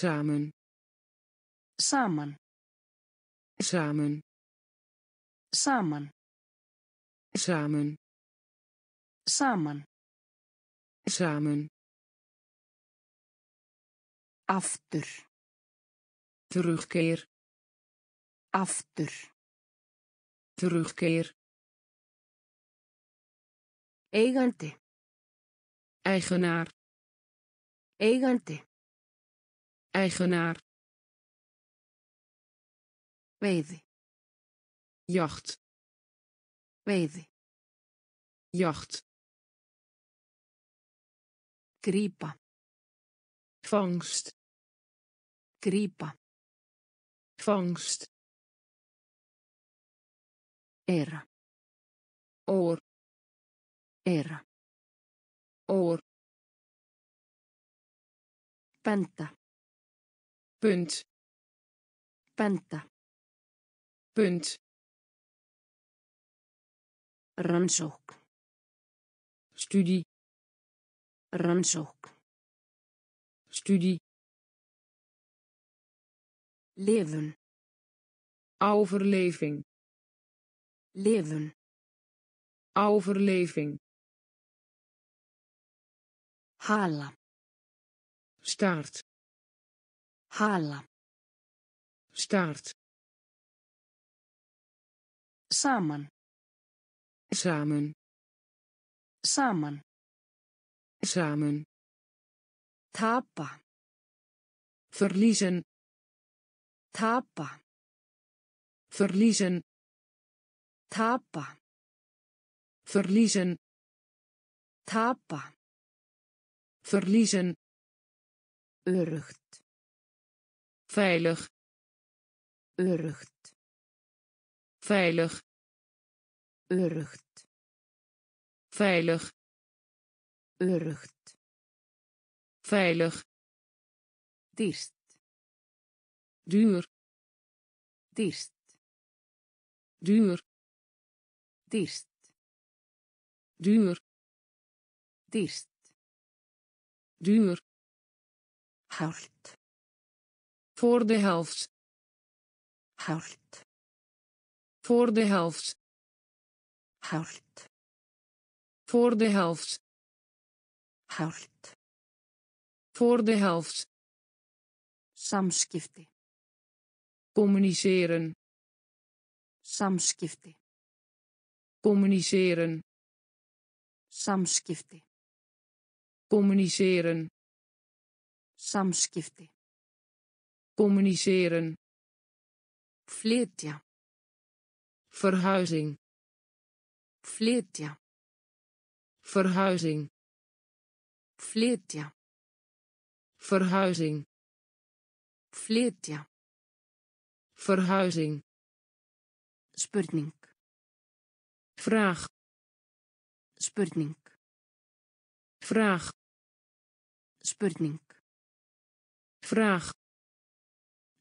Samen. Samen. Samen. Samen. Samen. Samen. Samen. Aftur. Terugkeer. Aftur. Terugkeer. Eigandi. Eigenaar. Eigandi. Eigenaar. Veiði. Jacht. Veiði. Jacht. Gripa. Vangst. Gripa. Vangst. Era. Oor. Era. Oor. Penta. Punt. Penta. Punt. Rannsókn. Studie. Rannsókn. Studie. Leven. Overleving. Leven. Overleving. Hala. Staart. Hala. Staart. Samen. Samen. Samen. Samen. Tapa. Verliezen. Tapa. Verliezen. Tapa. Verliezen. Tapa. Verliezen. Urucht. Veilig. Urucht. Veilig. Urucht. Veilig. Urucht. Veilig. Dierst. Duur. Dierst. Duur. Dierst. Duur. Dierst. Duur. Helft. Voor de helft. Helft. Voor de helft. Helft. Voor de helft. Helft. Voor de helft. Samskifti. Communiceren. Samskifti. Communiceren. Samskifti. Communiceren. Samskifti. Communiceren. Flytja. Verhuizing. Flytja. Verhuizing. Flytja. Verhuizing. Flytja. Verhuizing. Spurning. Vraag. Spurning. Vraag. Spurning. Vraag.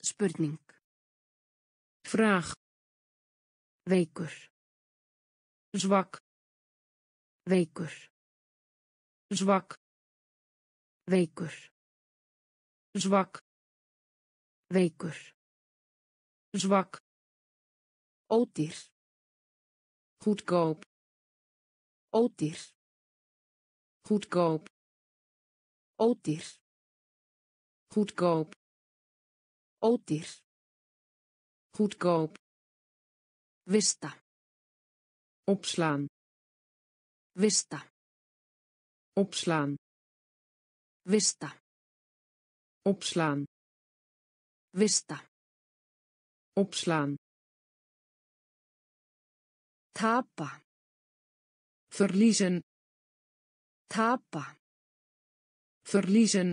Spurning. Vraag. Weker. Zwak. Weker. Zwak. Weker. Zwak. Weker. Zwak. Ódýr. Goedkoop. Ódýr. Goedkoop. Ódýr. Goedkoop. Ódýr. Goedkoop. Vista. Opslaan. Vista. Opslaan. Vista. Opslaan. Vista. Opslaan. Tapa. Verliezen. Tapa. Verliezen.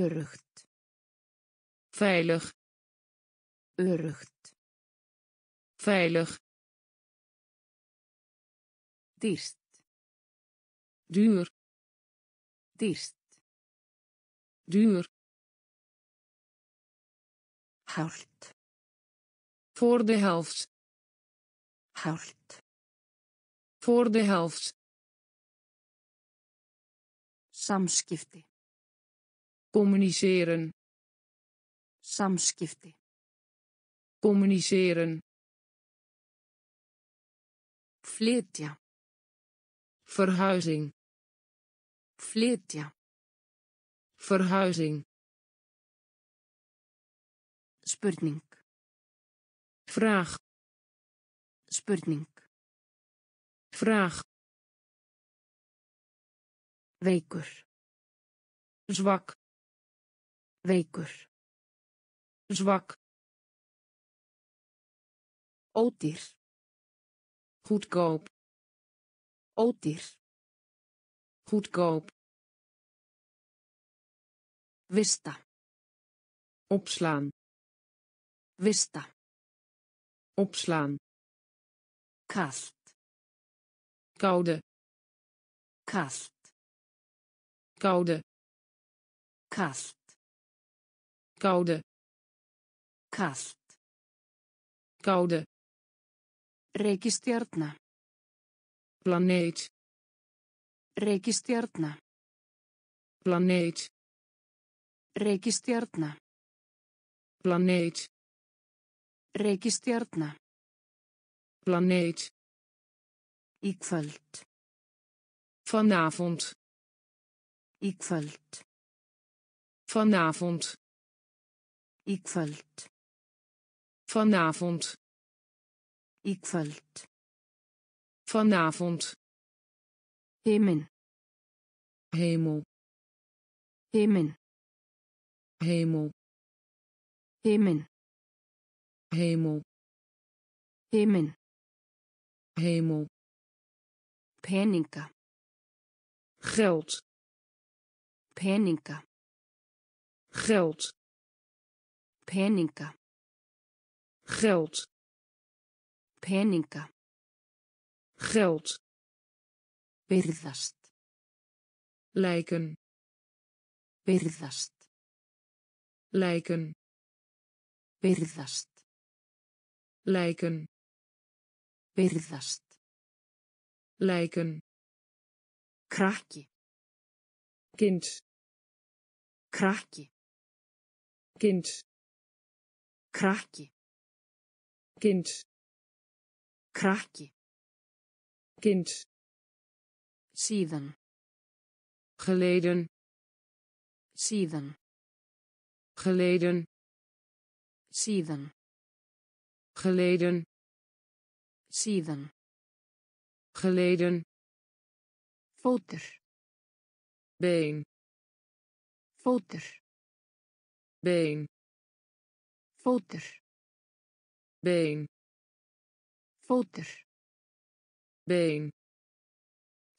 Urucht. Veilig. Urucht. Veilig. Dierst. Duur. Dierst. Duur. Helft. Voor de helft. Helft. Voor de helft. Samskifti. Communiceren. Samskifti. Communiceren. Flytja. Verhuizing. Flytja. Verhuizing. Spurning. Vraag. Spurning. Vraag. Weker. Zwak. Weker. Zwak. Ódýr. Goedkoop. Ódýr. Goedkoop. Vista. Opslaan. Vista. Opslaan. Kast. Koude. Kast. Koude. Kast. koude, kast, koude, reikistjarna, planeet, reikistjarna, planeet, reikistjarna, planeet, reikistjarna, planeet, í kvöld, vanavond, í kvöld, vanavond, í kvöld, vanavond, í kvöld, vanavond, himinn, hemel, himinn, hemel, himinn, hemel, himinn, hemel, peninga, geld, peninga, geld, peninga, geld, peninga, geld, virðast, lijken, virðast, lijken, virðast, lijken, virðast, lijken, krakki, kind, krakki, kind, krakki, kind, krakki, kind, síðan, geleden, síðan, geleden, síðan, geleden, síðan, geleden, fótur, been, fótur, been, fótur, been, fótur, been,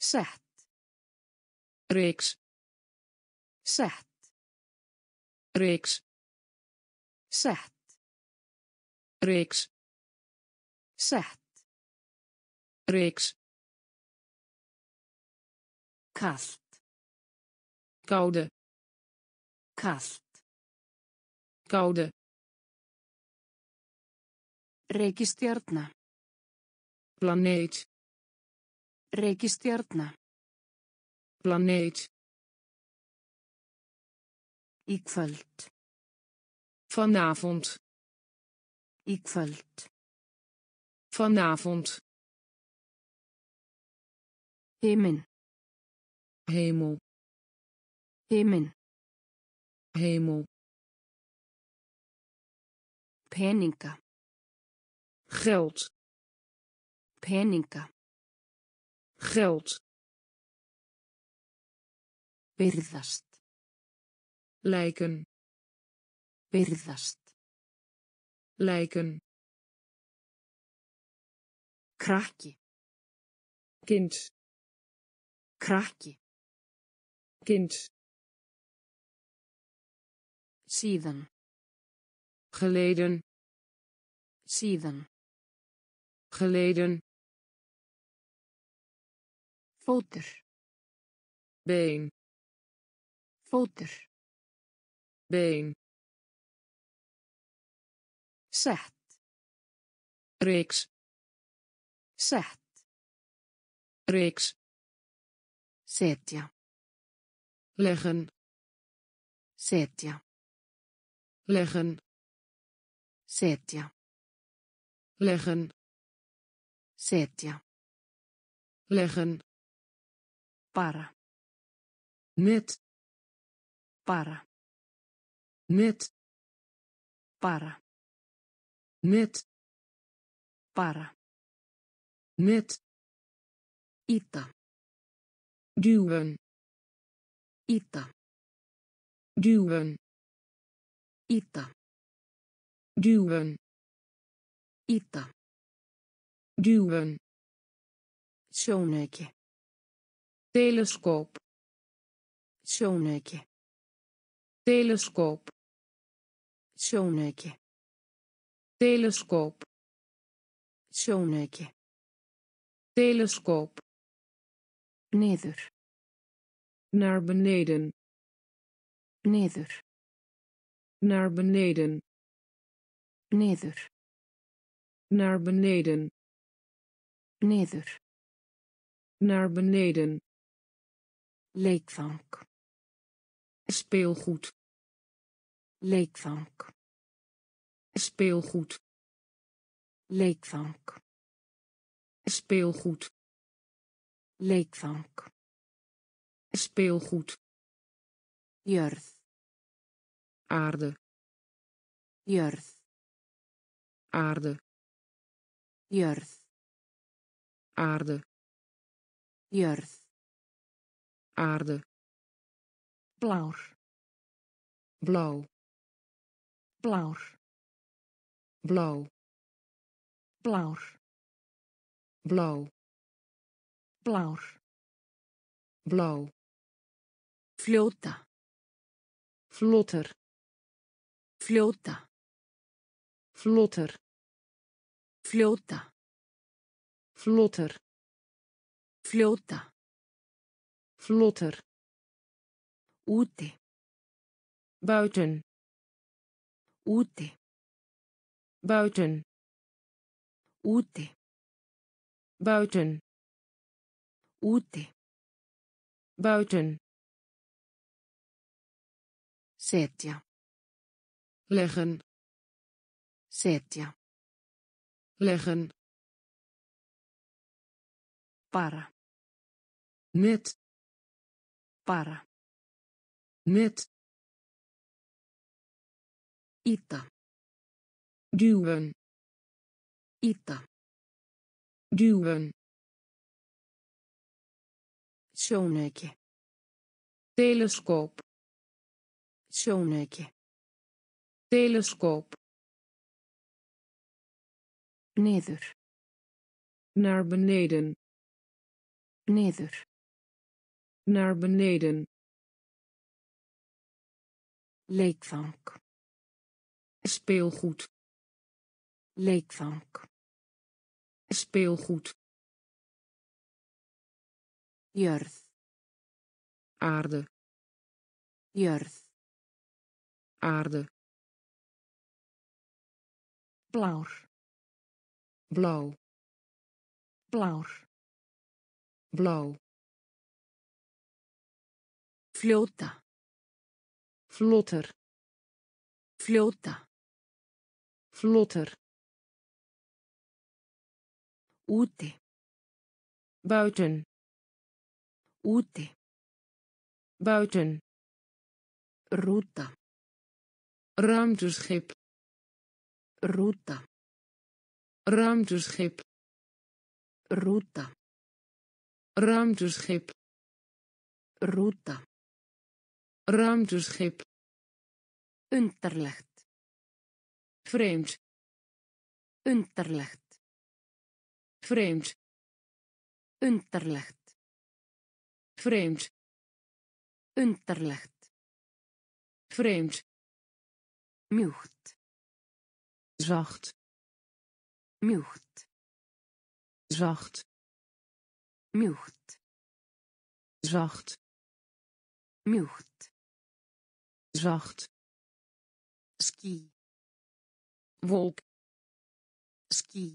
set, reeks, set, reeks, set, reeks, set, reeks, kast, koude, kast, koude, reikistjarna, planeet, reikistjarna, planeet, í kvöld, vanavond, í kvöld, vanavond, himinn, hemel, himinn, hemel, peninga, geld, peninga, geld, virðast, lijken, virðast, lijken, krakki, kind, krakki, kind, síðan, geleden, síðan, geleden, fótur, been, fótur, been, set, reeks, set, reeks, setja, leggen, setja, leggen, setja, leggen, setja, leggen, para, net, para, net, para, net, para, net, ita, duwen, ita, duwen, ita, duwen, ita, duwen, sjónauki, telescoop, sjónauki, telescoop, sjónauki, telescoop, sjónauki, telescoop, neder, naar beneden, neder, naar beneden, neder, naar beneden, neder, naar beneden, leekvank, speelgoed, leekvank, speelgoed, leekvank, speelgoed, leekvank, speelgoed, jord, aarde, jord, aarde, jord, aarde, jord, aarde, blauw, blauw, blauw, blauw, blauw, blauw, blauw, blauw, vlota, vlotter, vlota, vlotter, vlota, vlotter, vlota, vlotter, ute, buiten, ute, buiten, ute, buiten, ute, buiten, setja, leggen, setja, leggen, para, met, para, met, ita, duwen, ita, duwen, sjönöke, telescoop, sjönöke, telescoop, neder, naar beneden, neder, naar beneden, leekvank, speelgoed, leekvank, speelgoed, jord, aarde, jord, aarde, blauw, blauw, blauw, blauw, vlota, vlotter, vlota, vlotter, ute, buiten, ute, buiten, ruta, ruimteschip, ruta, ruimteschip, ruta, ruimteschip, ruta, ruimteschip, unterlegd, vreemd, unterlegd, vreemd, unterlegd, vreemd, unterlegd, vreemd, mjucht, zacht, mjucht, zacht, mjucht, zacht, mjucht, zacht, ski, wolk, ski,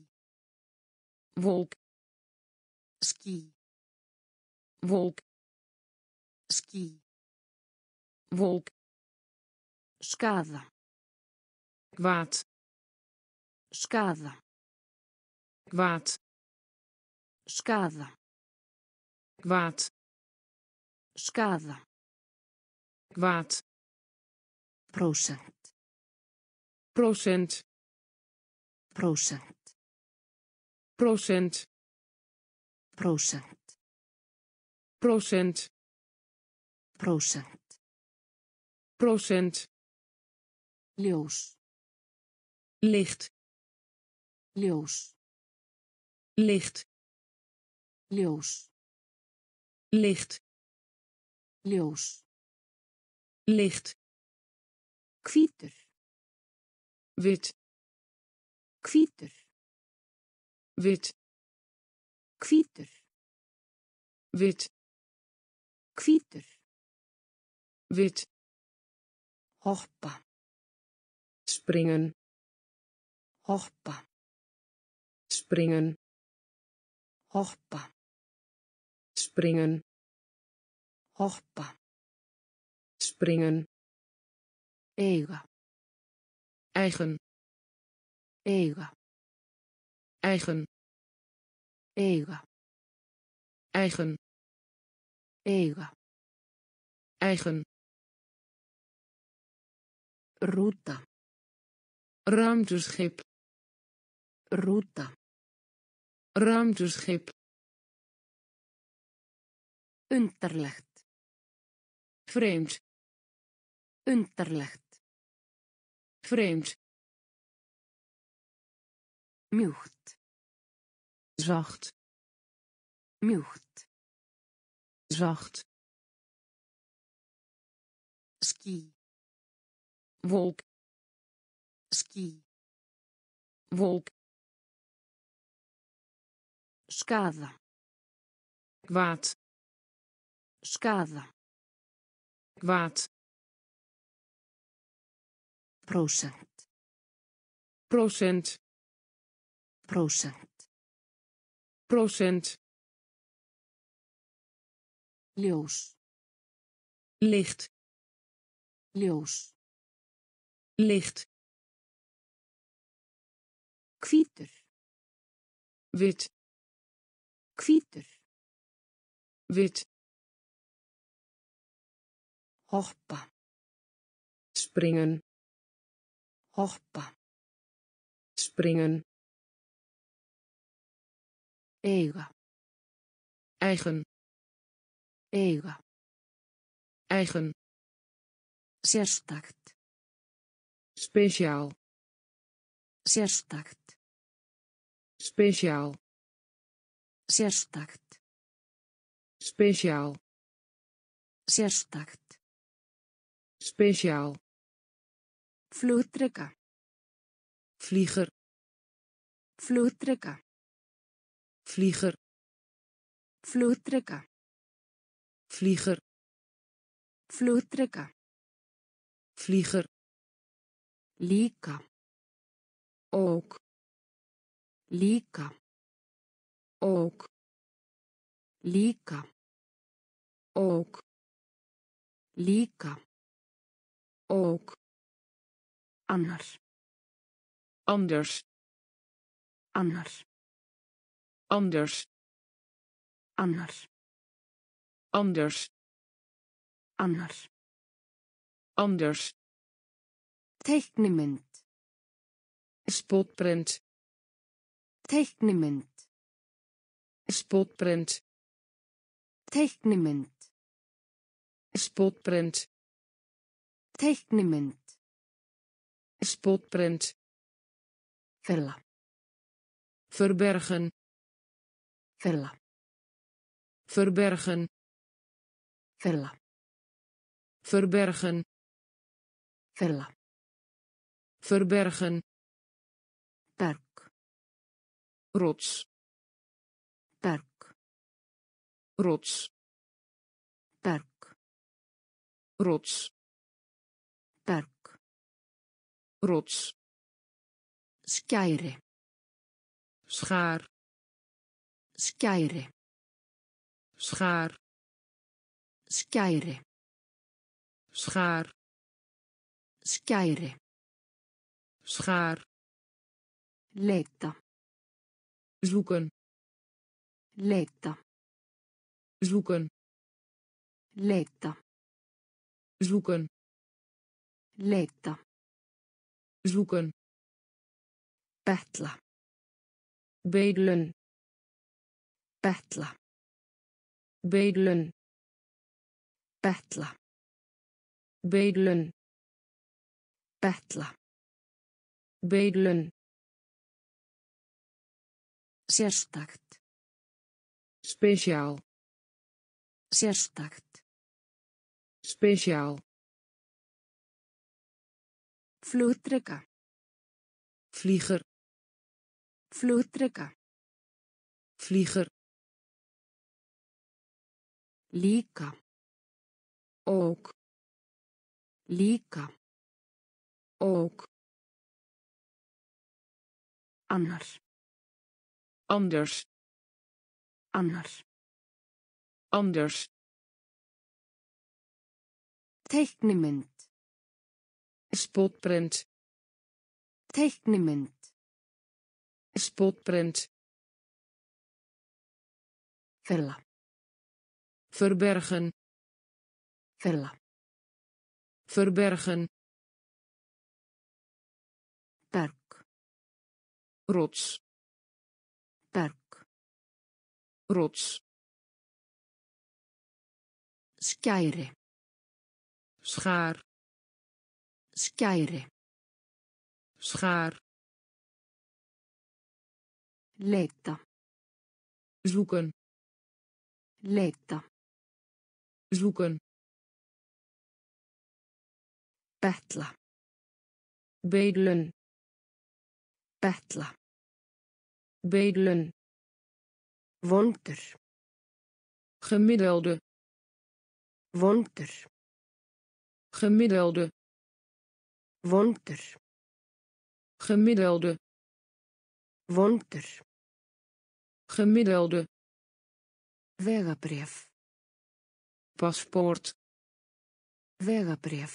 wolk, ski, wolk, ski, wolk, schade, kwaad, schade, kwaad, schade, kwaad, schade, kwaad, procent, procent, procent, procent, procent, procent, procent, procent, ljós, licht, ljós, licht, ljós, licht, ljós, licht, hvítur, wit, hvítur, wit, hvítur, wit, hvítur, wit, hoppa, springen, hoppa, springen, hoppa, springen, hoppa, springen, eigen, eigen, eigen, eigen, eigen, eigen, eigen, eigen. Route, ruimteschip, route, ruimteschip, unterlegd, vreemd, unterlegd, vreemd, mjucht, zacht, mjucht, zacht, ski, wolk, ski, wolk, schade, kwaad, schade, kwaad, procent, procent, procent, procent, ljós, licht, ljós, licht, kvítur, wit, kvítur, wit, hoppa, springen, hoppa, springen, eiga, eigen, eiga, eigen, sérstakt, speciaal, sérstakt, speciaal, sérstakt, speciaal, sérstakt, speciaal, vloertrekker, vlieger, vloertrekker, vlieger, vloertrekker, vlieger, vloertrekker, vlieger, líka, ook, líka, ook, líka, ook, líka, ook, anders, anders, anders, anders, anders, anders, anders, anders. Teiknimynd, spotprint, teiknimynd, spotprint, teiknimynd, spotprint, teiknimynd, spotprint, villa, verbergen, villa, verbergen, villa, verbergen, villa, verbergen, berg, rots, berg, rots, berg, rots, berg, rots, skæri, schaar, skæri, schaar, skæri, schaar, skæri, schaar, leita, zoeken, leita, zoeken, leita, zoeken, leita, zoeken, betla, bedelen, betla, bedelen, betla, bedelen, betla, bedelen, sérstakt, speciaal, sérstakt, speciaal, vloertrekker, vlieger, vloertrekker, vlieger, líka, ook, líka, ook, Anders. Anders. Anders. Anders. Teiknimynd. Spotprint. Teiknimynd. Spotprint. Verla. Verbergen. Verla. Verbergen. Berg. Rots. Berg. Rots. Skæri. Schaar. Skæri. Schaar. Leita. Zoeken. Leita. Zoeken. Betla. Bedelen. Betla. Bedelen. Wonder. Gemiddelde. Wonder. Gemiddelde. Wonder. Gemiddelde. Wonder. Gemiddelde. Vegabrief. Paspoort. Vegabrief.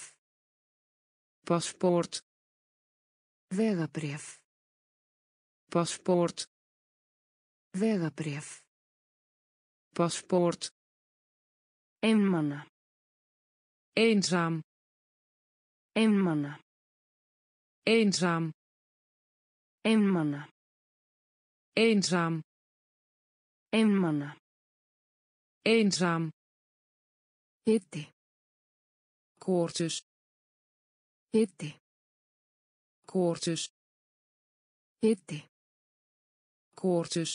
Paspoort. Vegabrief. Paspoort. Vegabrief. Paspoort. Eenmanna. Eenzaam. Eenmanna. Eenzaam. Eenmanna. Eenzaam. Eenmanna. Eenzaam. Hitte. Koortjes. Hitte. Koortjes. Hitte. Koortjes.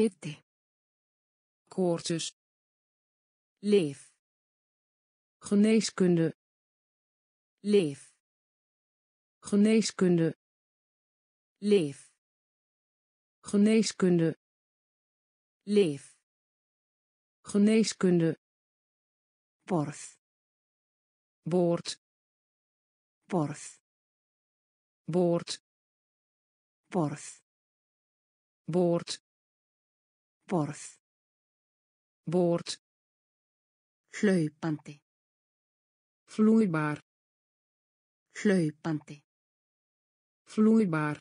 Hitte. Koortjes. Leef. Geneeskunde. Leef. Geneeskunde. Leef. Geneeskunde. Leef. Geneeskunde. Borth. Boord. Borth. Boord. Borth. Boord. Borth. Boord. Gluipante. Vloeibaar. Gluipante. Vloeibaar.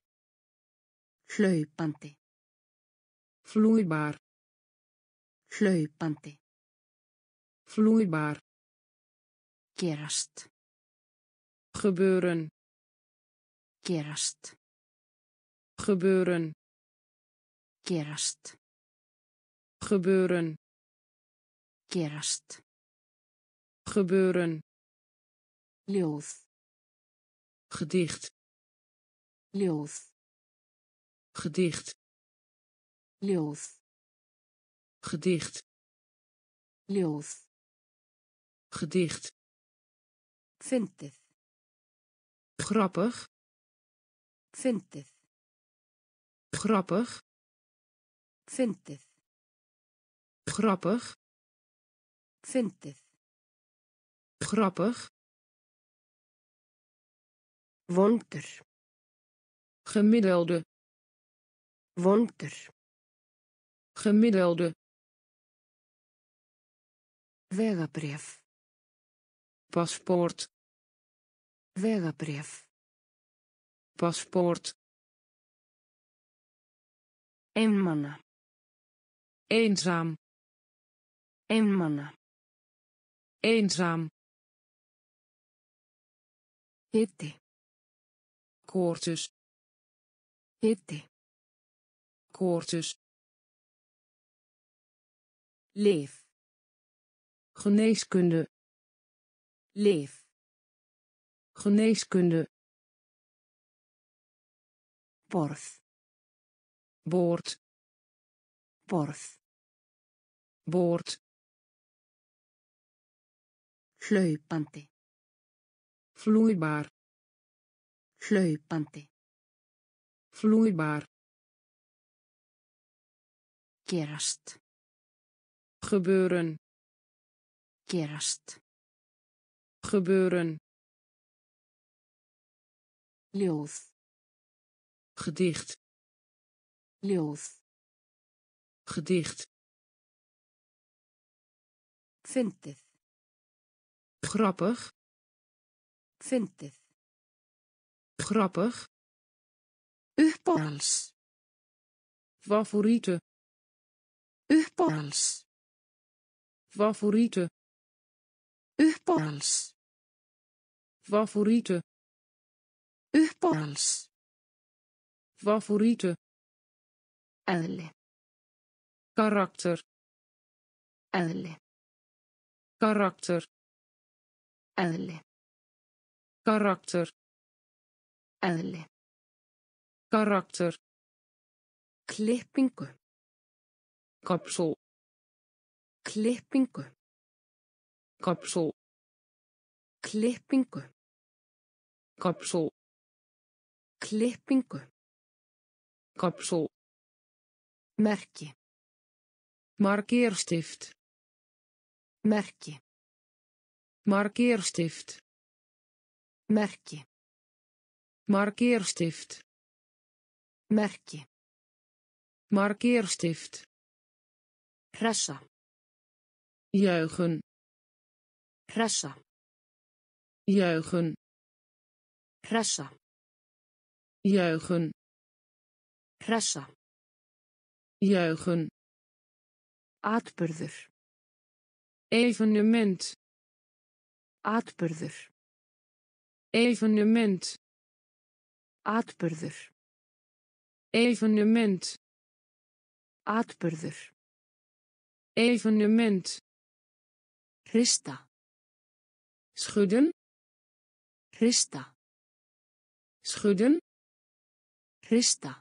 Gluipante. Vloeibaar. Gluipante. Vloeibaar. Kerast. Gebeuren. Kerast. Gebeuren. Kerast. Gebeuren. Kerast. Gebeuren. Ljóð. Gedicht. Ljóð. Gedicht. Ljóð. Gedicht. Ljóð. Gedicht. Fyndið. Grappig. Fyndið. Grappig. Fyndið. Grappig. Fyndið. Grappig. Wonder. Gemiddelde. Wonder. Gemiddelde. Vegabrief. Paspoort. Vegabrief. Paspoort. Eenmanna. Eenzaam. Eenmanna. Eenzaam. Hitte. Koortjes. Hitte. Koortjes. Leef. Geneeskunde. Leef. Geneeskunde. Borth. Boord. Borth. Boord. Gluipante. Vloeibaar. Gluipante. Vloeibaar. Kerast. Gebeuren. Kerast. Gebeuren. Ljóð. gedicht, lils, gedicht, fyndið, grappig, fyndið, grappig, uppáhalds, favoriete, uppáhalds, favoriete, uppáhalds, favoriete, uppáhalds, favoriete, eðli, karakter, eðli, karakter, eðli, karakter, eðli, karakter, klippingu, kapsel, klippingu, kapsel, klippingu, kapsel, klippingu, kapsel, merkje, markeerstift, merkje, markeerstift, merkje, markeerstift, merkje, markeerstift, ressa, juichen, ressa, juichen, ressa, juichen, ressa, juichen, atburður, evenement, atburður, evenement, atburður, evenement, atburður, evenement, rista, schudden, rista, schudden, rista,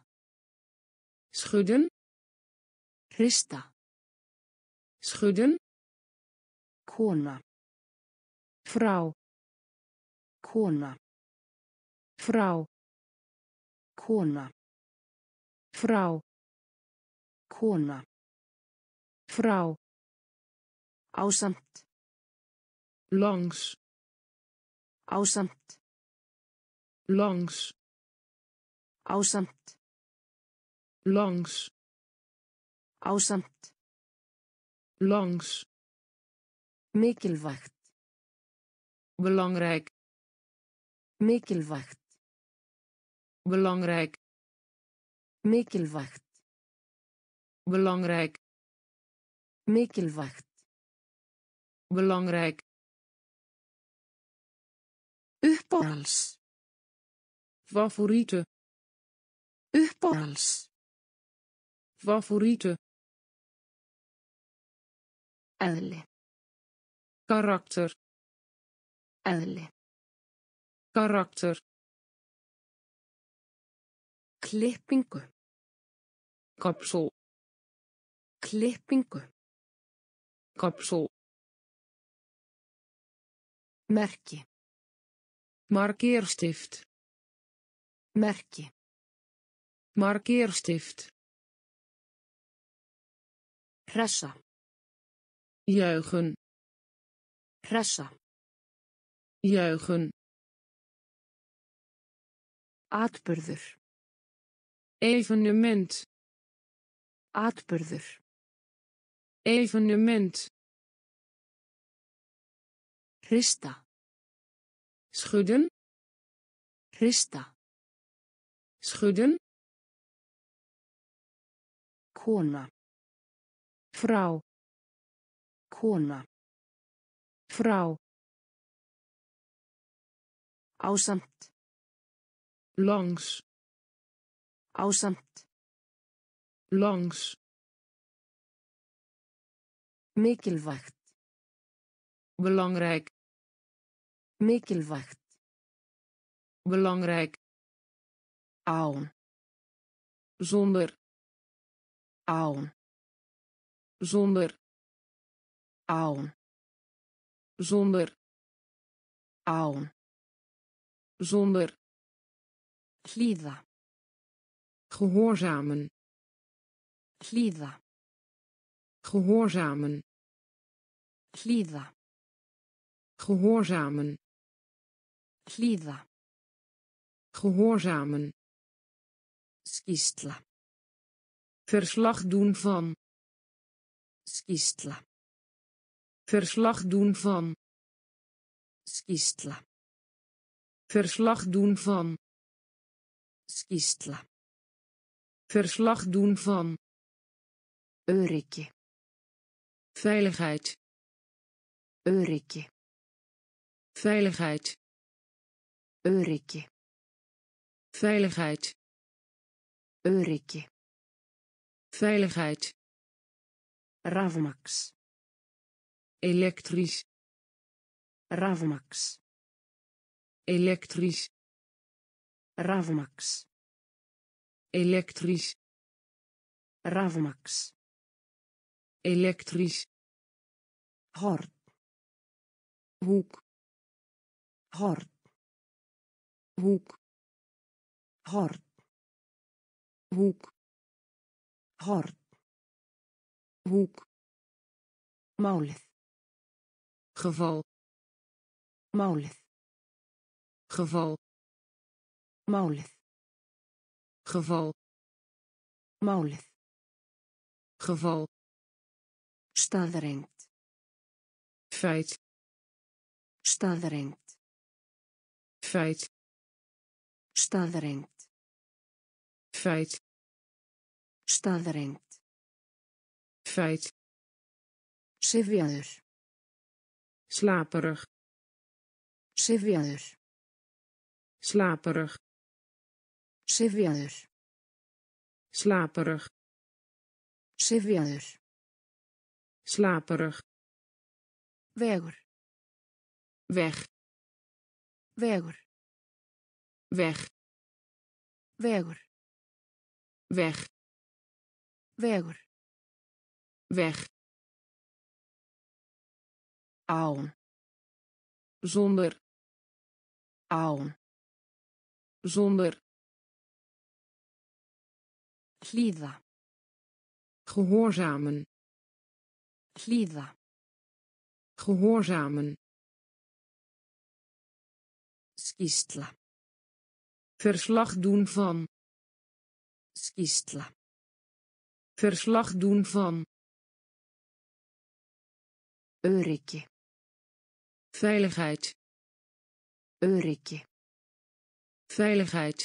schudden, rista, schudden, kona, vrouw, kona, vrouw, kona, vrouw, kona, vrouw, ásamt, langs, ásamt, langs, ásamt, langs, ásamt, langs, mikilvægt, belangrijk, mikilvægt, belangrijk, mikilvægt, belangrijk, mikilvægt, belangrijk, uppáhalds, favoriete, uppáhalds, favoriete, eðli, karakter, eðli, karakter, klippingu, kapsel, klippingu, kapsel, merkje, markeerstift, merkje, markeerstift, ressa, juichen, ressa, juichen, atburður, evenement, atburður, evenement, rista, schudden, rista, schudden, kona, vrouw, kona, vrouw, ásamt, langs, ásamt, langs, mikilvægt, belangrijk, mikilvægt, belangrijk, án, zonder, án, zonder, án, zonder, án, zonder, hlýða, gehoorzamen, hlýða, gehoorzamen, hlýða, gehoorzamen, hlýða, gehoorzamen, Skýrsla. Verslag doen van. Skýrsla. Verslag doen van. Skýrsla. Verslag doen van. Skýrsla. Verslag doen van. Öryggi. Veiligheid. Öryggi. Veiligheid. Öryggi. Veiligheid. Öryggi. Veiligheid. Rafmaks. Elektrisch. Rafmaks. Elektrisch. Rafmaks. Elektrisch. Rafmaks. Elektrisch. Hort. Hoek. Hort. Hoek. Hort. Hoek. Hort. Hoek. Málið. Geval. Málið. Geval. Málið. Geval. Málið. Geval. Staðreynd. Feit. Staðreynd. Feit. Staðreynd. Feit. Staðreynd. Feit. Syfjaður. Slaperig. Syfjaður. Slaperig. Syfjaður. Slaperig. Syfjaður. Slaperig. Vegur. Weg. Vegur. Weg. Vegur. Weg. Vegur. Weg. Aan. Zonder. Aan. Zonder. Hlýða. Gehoorzamen. Hlýða. Gehoorzamen. Skýrsla. Verslag doen van. Skýrsla. Verslag doen van. Öryggi. Veiligheid. Öryggi. Veiligheid.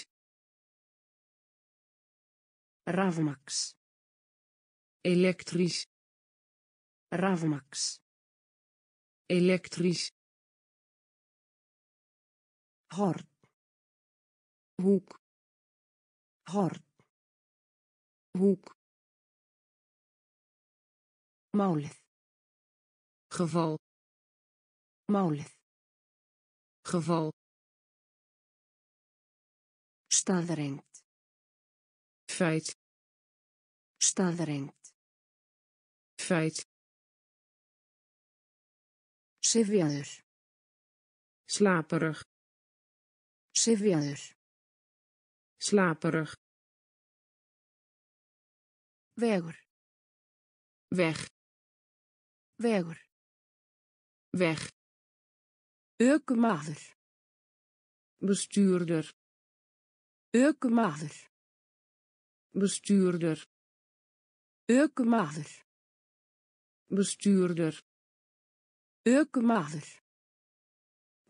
Rafmaks. Elektrisch. Rafmaks. Elektrisch. Hort. Hoek. Hort. Hoek. Málið. Geval. Málið. Geval. Staðreynd. Feit. Staðreynd. Feit. Syfjaður. Slaperig. Syfjaður. Slaperig. Vegur. Weg. Vegur. Weg. Ökumaður. Bestuurder. Ökumaður. Bestuurder. Ökumaður. Bestuurder. Ökumaður.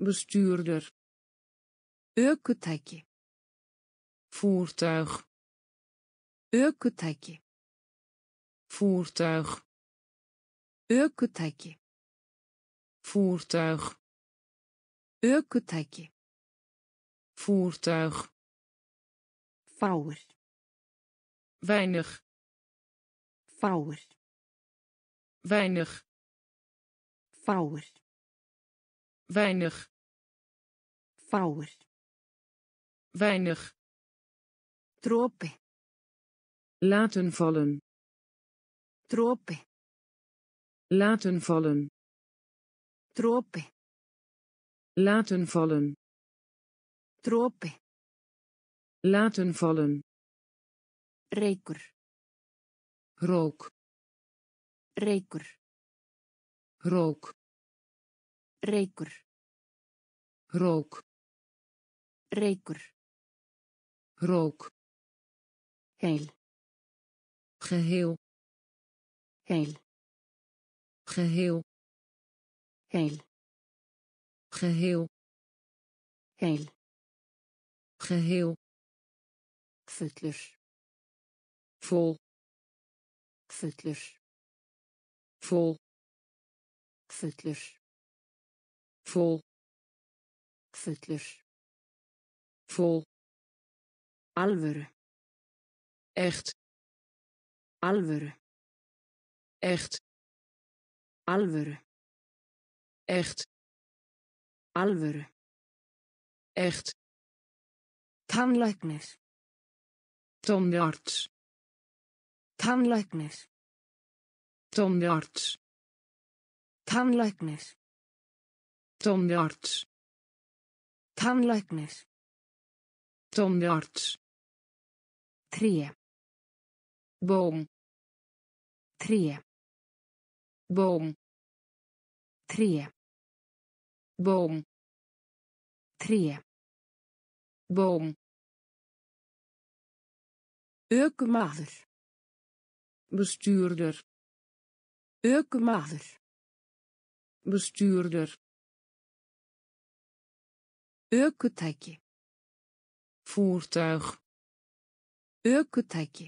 Bestuurder. Ökutæki. Voertuig. Ökutæki. Voertuig. Ökutæki. Voertuig. Ökutæki. Voertuig. Fáir. Weinig. Fáir. Weinig. Fáir. Weinig. Fáir. Weinig. Dropi. Laten vallen. Dropi. Laten vallen. Dropi. Laten vallen. Dropi. Laten vallen. Reykur. Rook. Reykur. Rook. Reykur. Rook. Reykur. Rook. geel, geheel, geel, geheel, geel, geheel, geel, geheel, fuller, vol, fuller, vol, fuller, vol, fuller, vol, alvöru, echt, alvöru, echt, alvöru, echt, alvöru, echt, tannlæknir, tandarts, tannlæknir, tandarts, tannlæknir, tandarts, tannlæknir, tandarts, tre, boom, tre, boom, tre, boom, tre, boom, ökumaður, bestuurder, ökumaður, bestuurder, ökutæki, voertuig, ökutæki,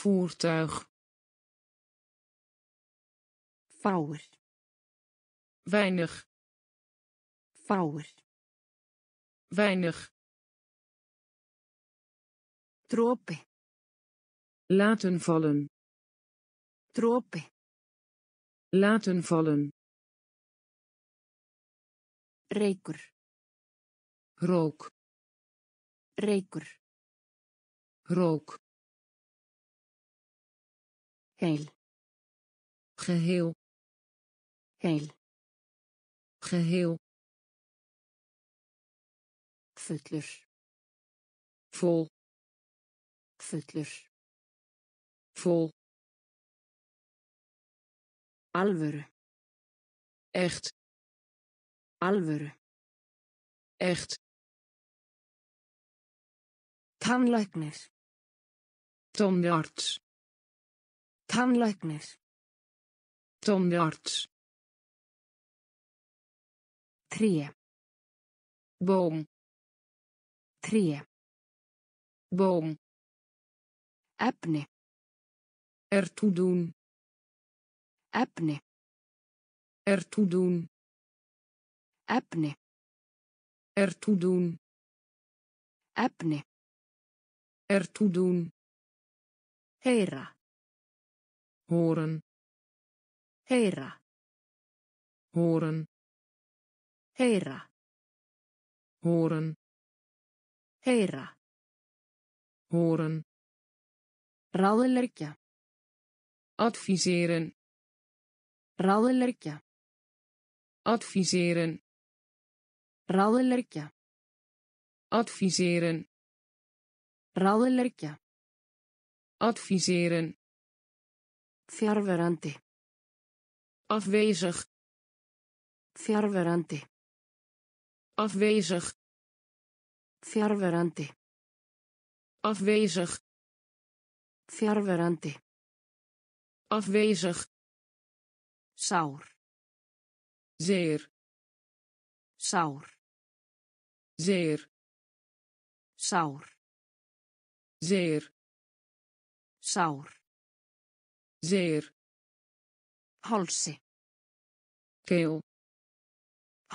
voertuig, fáir, weinig, fáir, weinig, dropi, laten vallen, dropi, laten vallen, reykur, rook, reykur, rook, heel, geheel, heel, geheel, fuller, vol, fuller, vol, alvöru, echt, alvöru, echt, tannlæknir, tandarts, tannlæknir, tandarts, tre, boom, tre, boom, efni, ertoe doen, efni, ertoe doen, efni, ertoe doen, efni, ertoe doen, heyra, horen, heyra, horen, heyra, horen, heyra, horen, ráðleggja, adviseren, ráðleggja, adviseren, ráðleggja, adviseren, ráðleggja, adviseren, fjarverandi, afwezig, fjarverandi, afwezig, fjarverandi, afwezig, fjarverandi, afwezig, saur, zeer, saur, zeer, saur, zeer, saur, zeer, halsi, keel,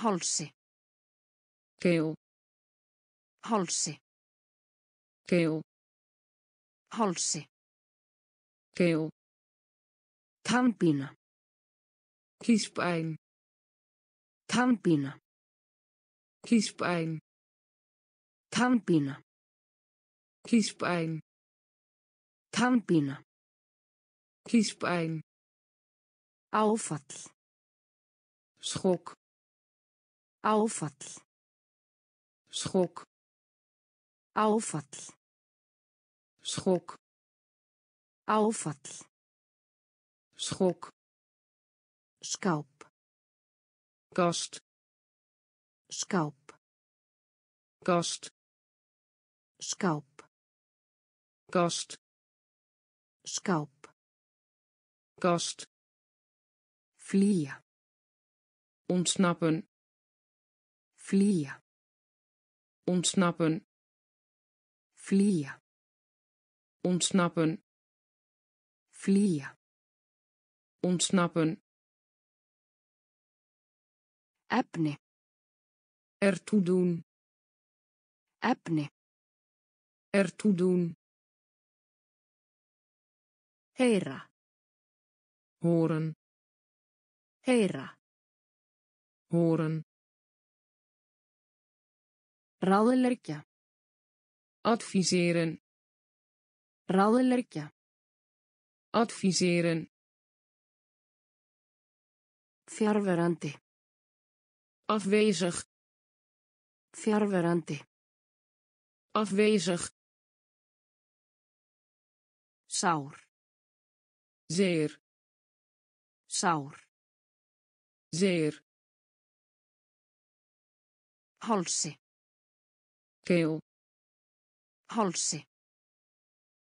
halsi, keel, halsi, keel, halsi, keel, tandpina, kiespijn, tandpina, kiespijn, tandpina, kiespijn, tandpina, kiespijn, áfall, schok, áfall, schok, áfall, schok, áfall, schok, skáp, kast, skáp, kast, skáp, kast, skalp, kast, vliegen, ontsnappen, vliegen, ontsnappen, vliegen, ontsnappen, vliegen, ontsnappen, apne, ertoe doen, apne, ertoe doen, hera, horen, hera, horen, ráðleggja, adviseren, ráðleggja, adviseren, fjarverandi, afwezig, fjarverandi, afwezig, saur, zeer, saur, zeer, halsi, keel, halsi,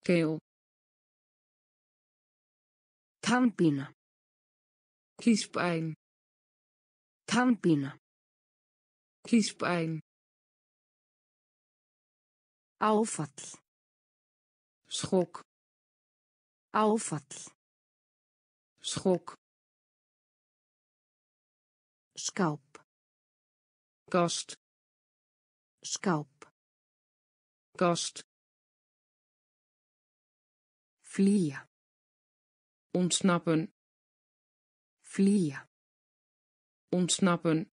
keel, tandpina, kiespijn, tandpina, kiespijn, áfall, schok, áfall, schok, skáp, kast, skáp, kast, vliegen, ontsnappen, vliegen, ontsnappen,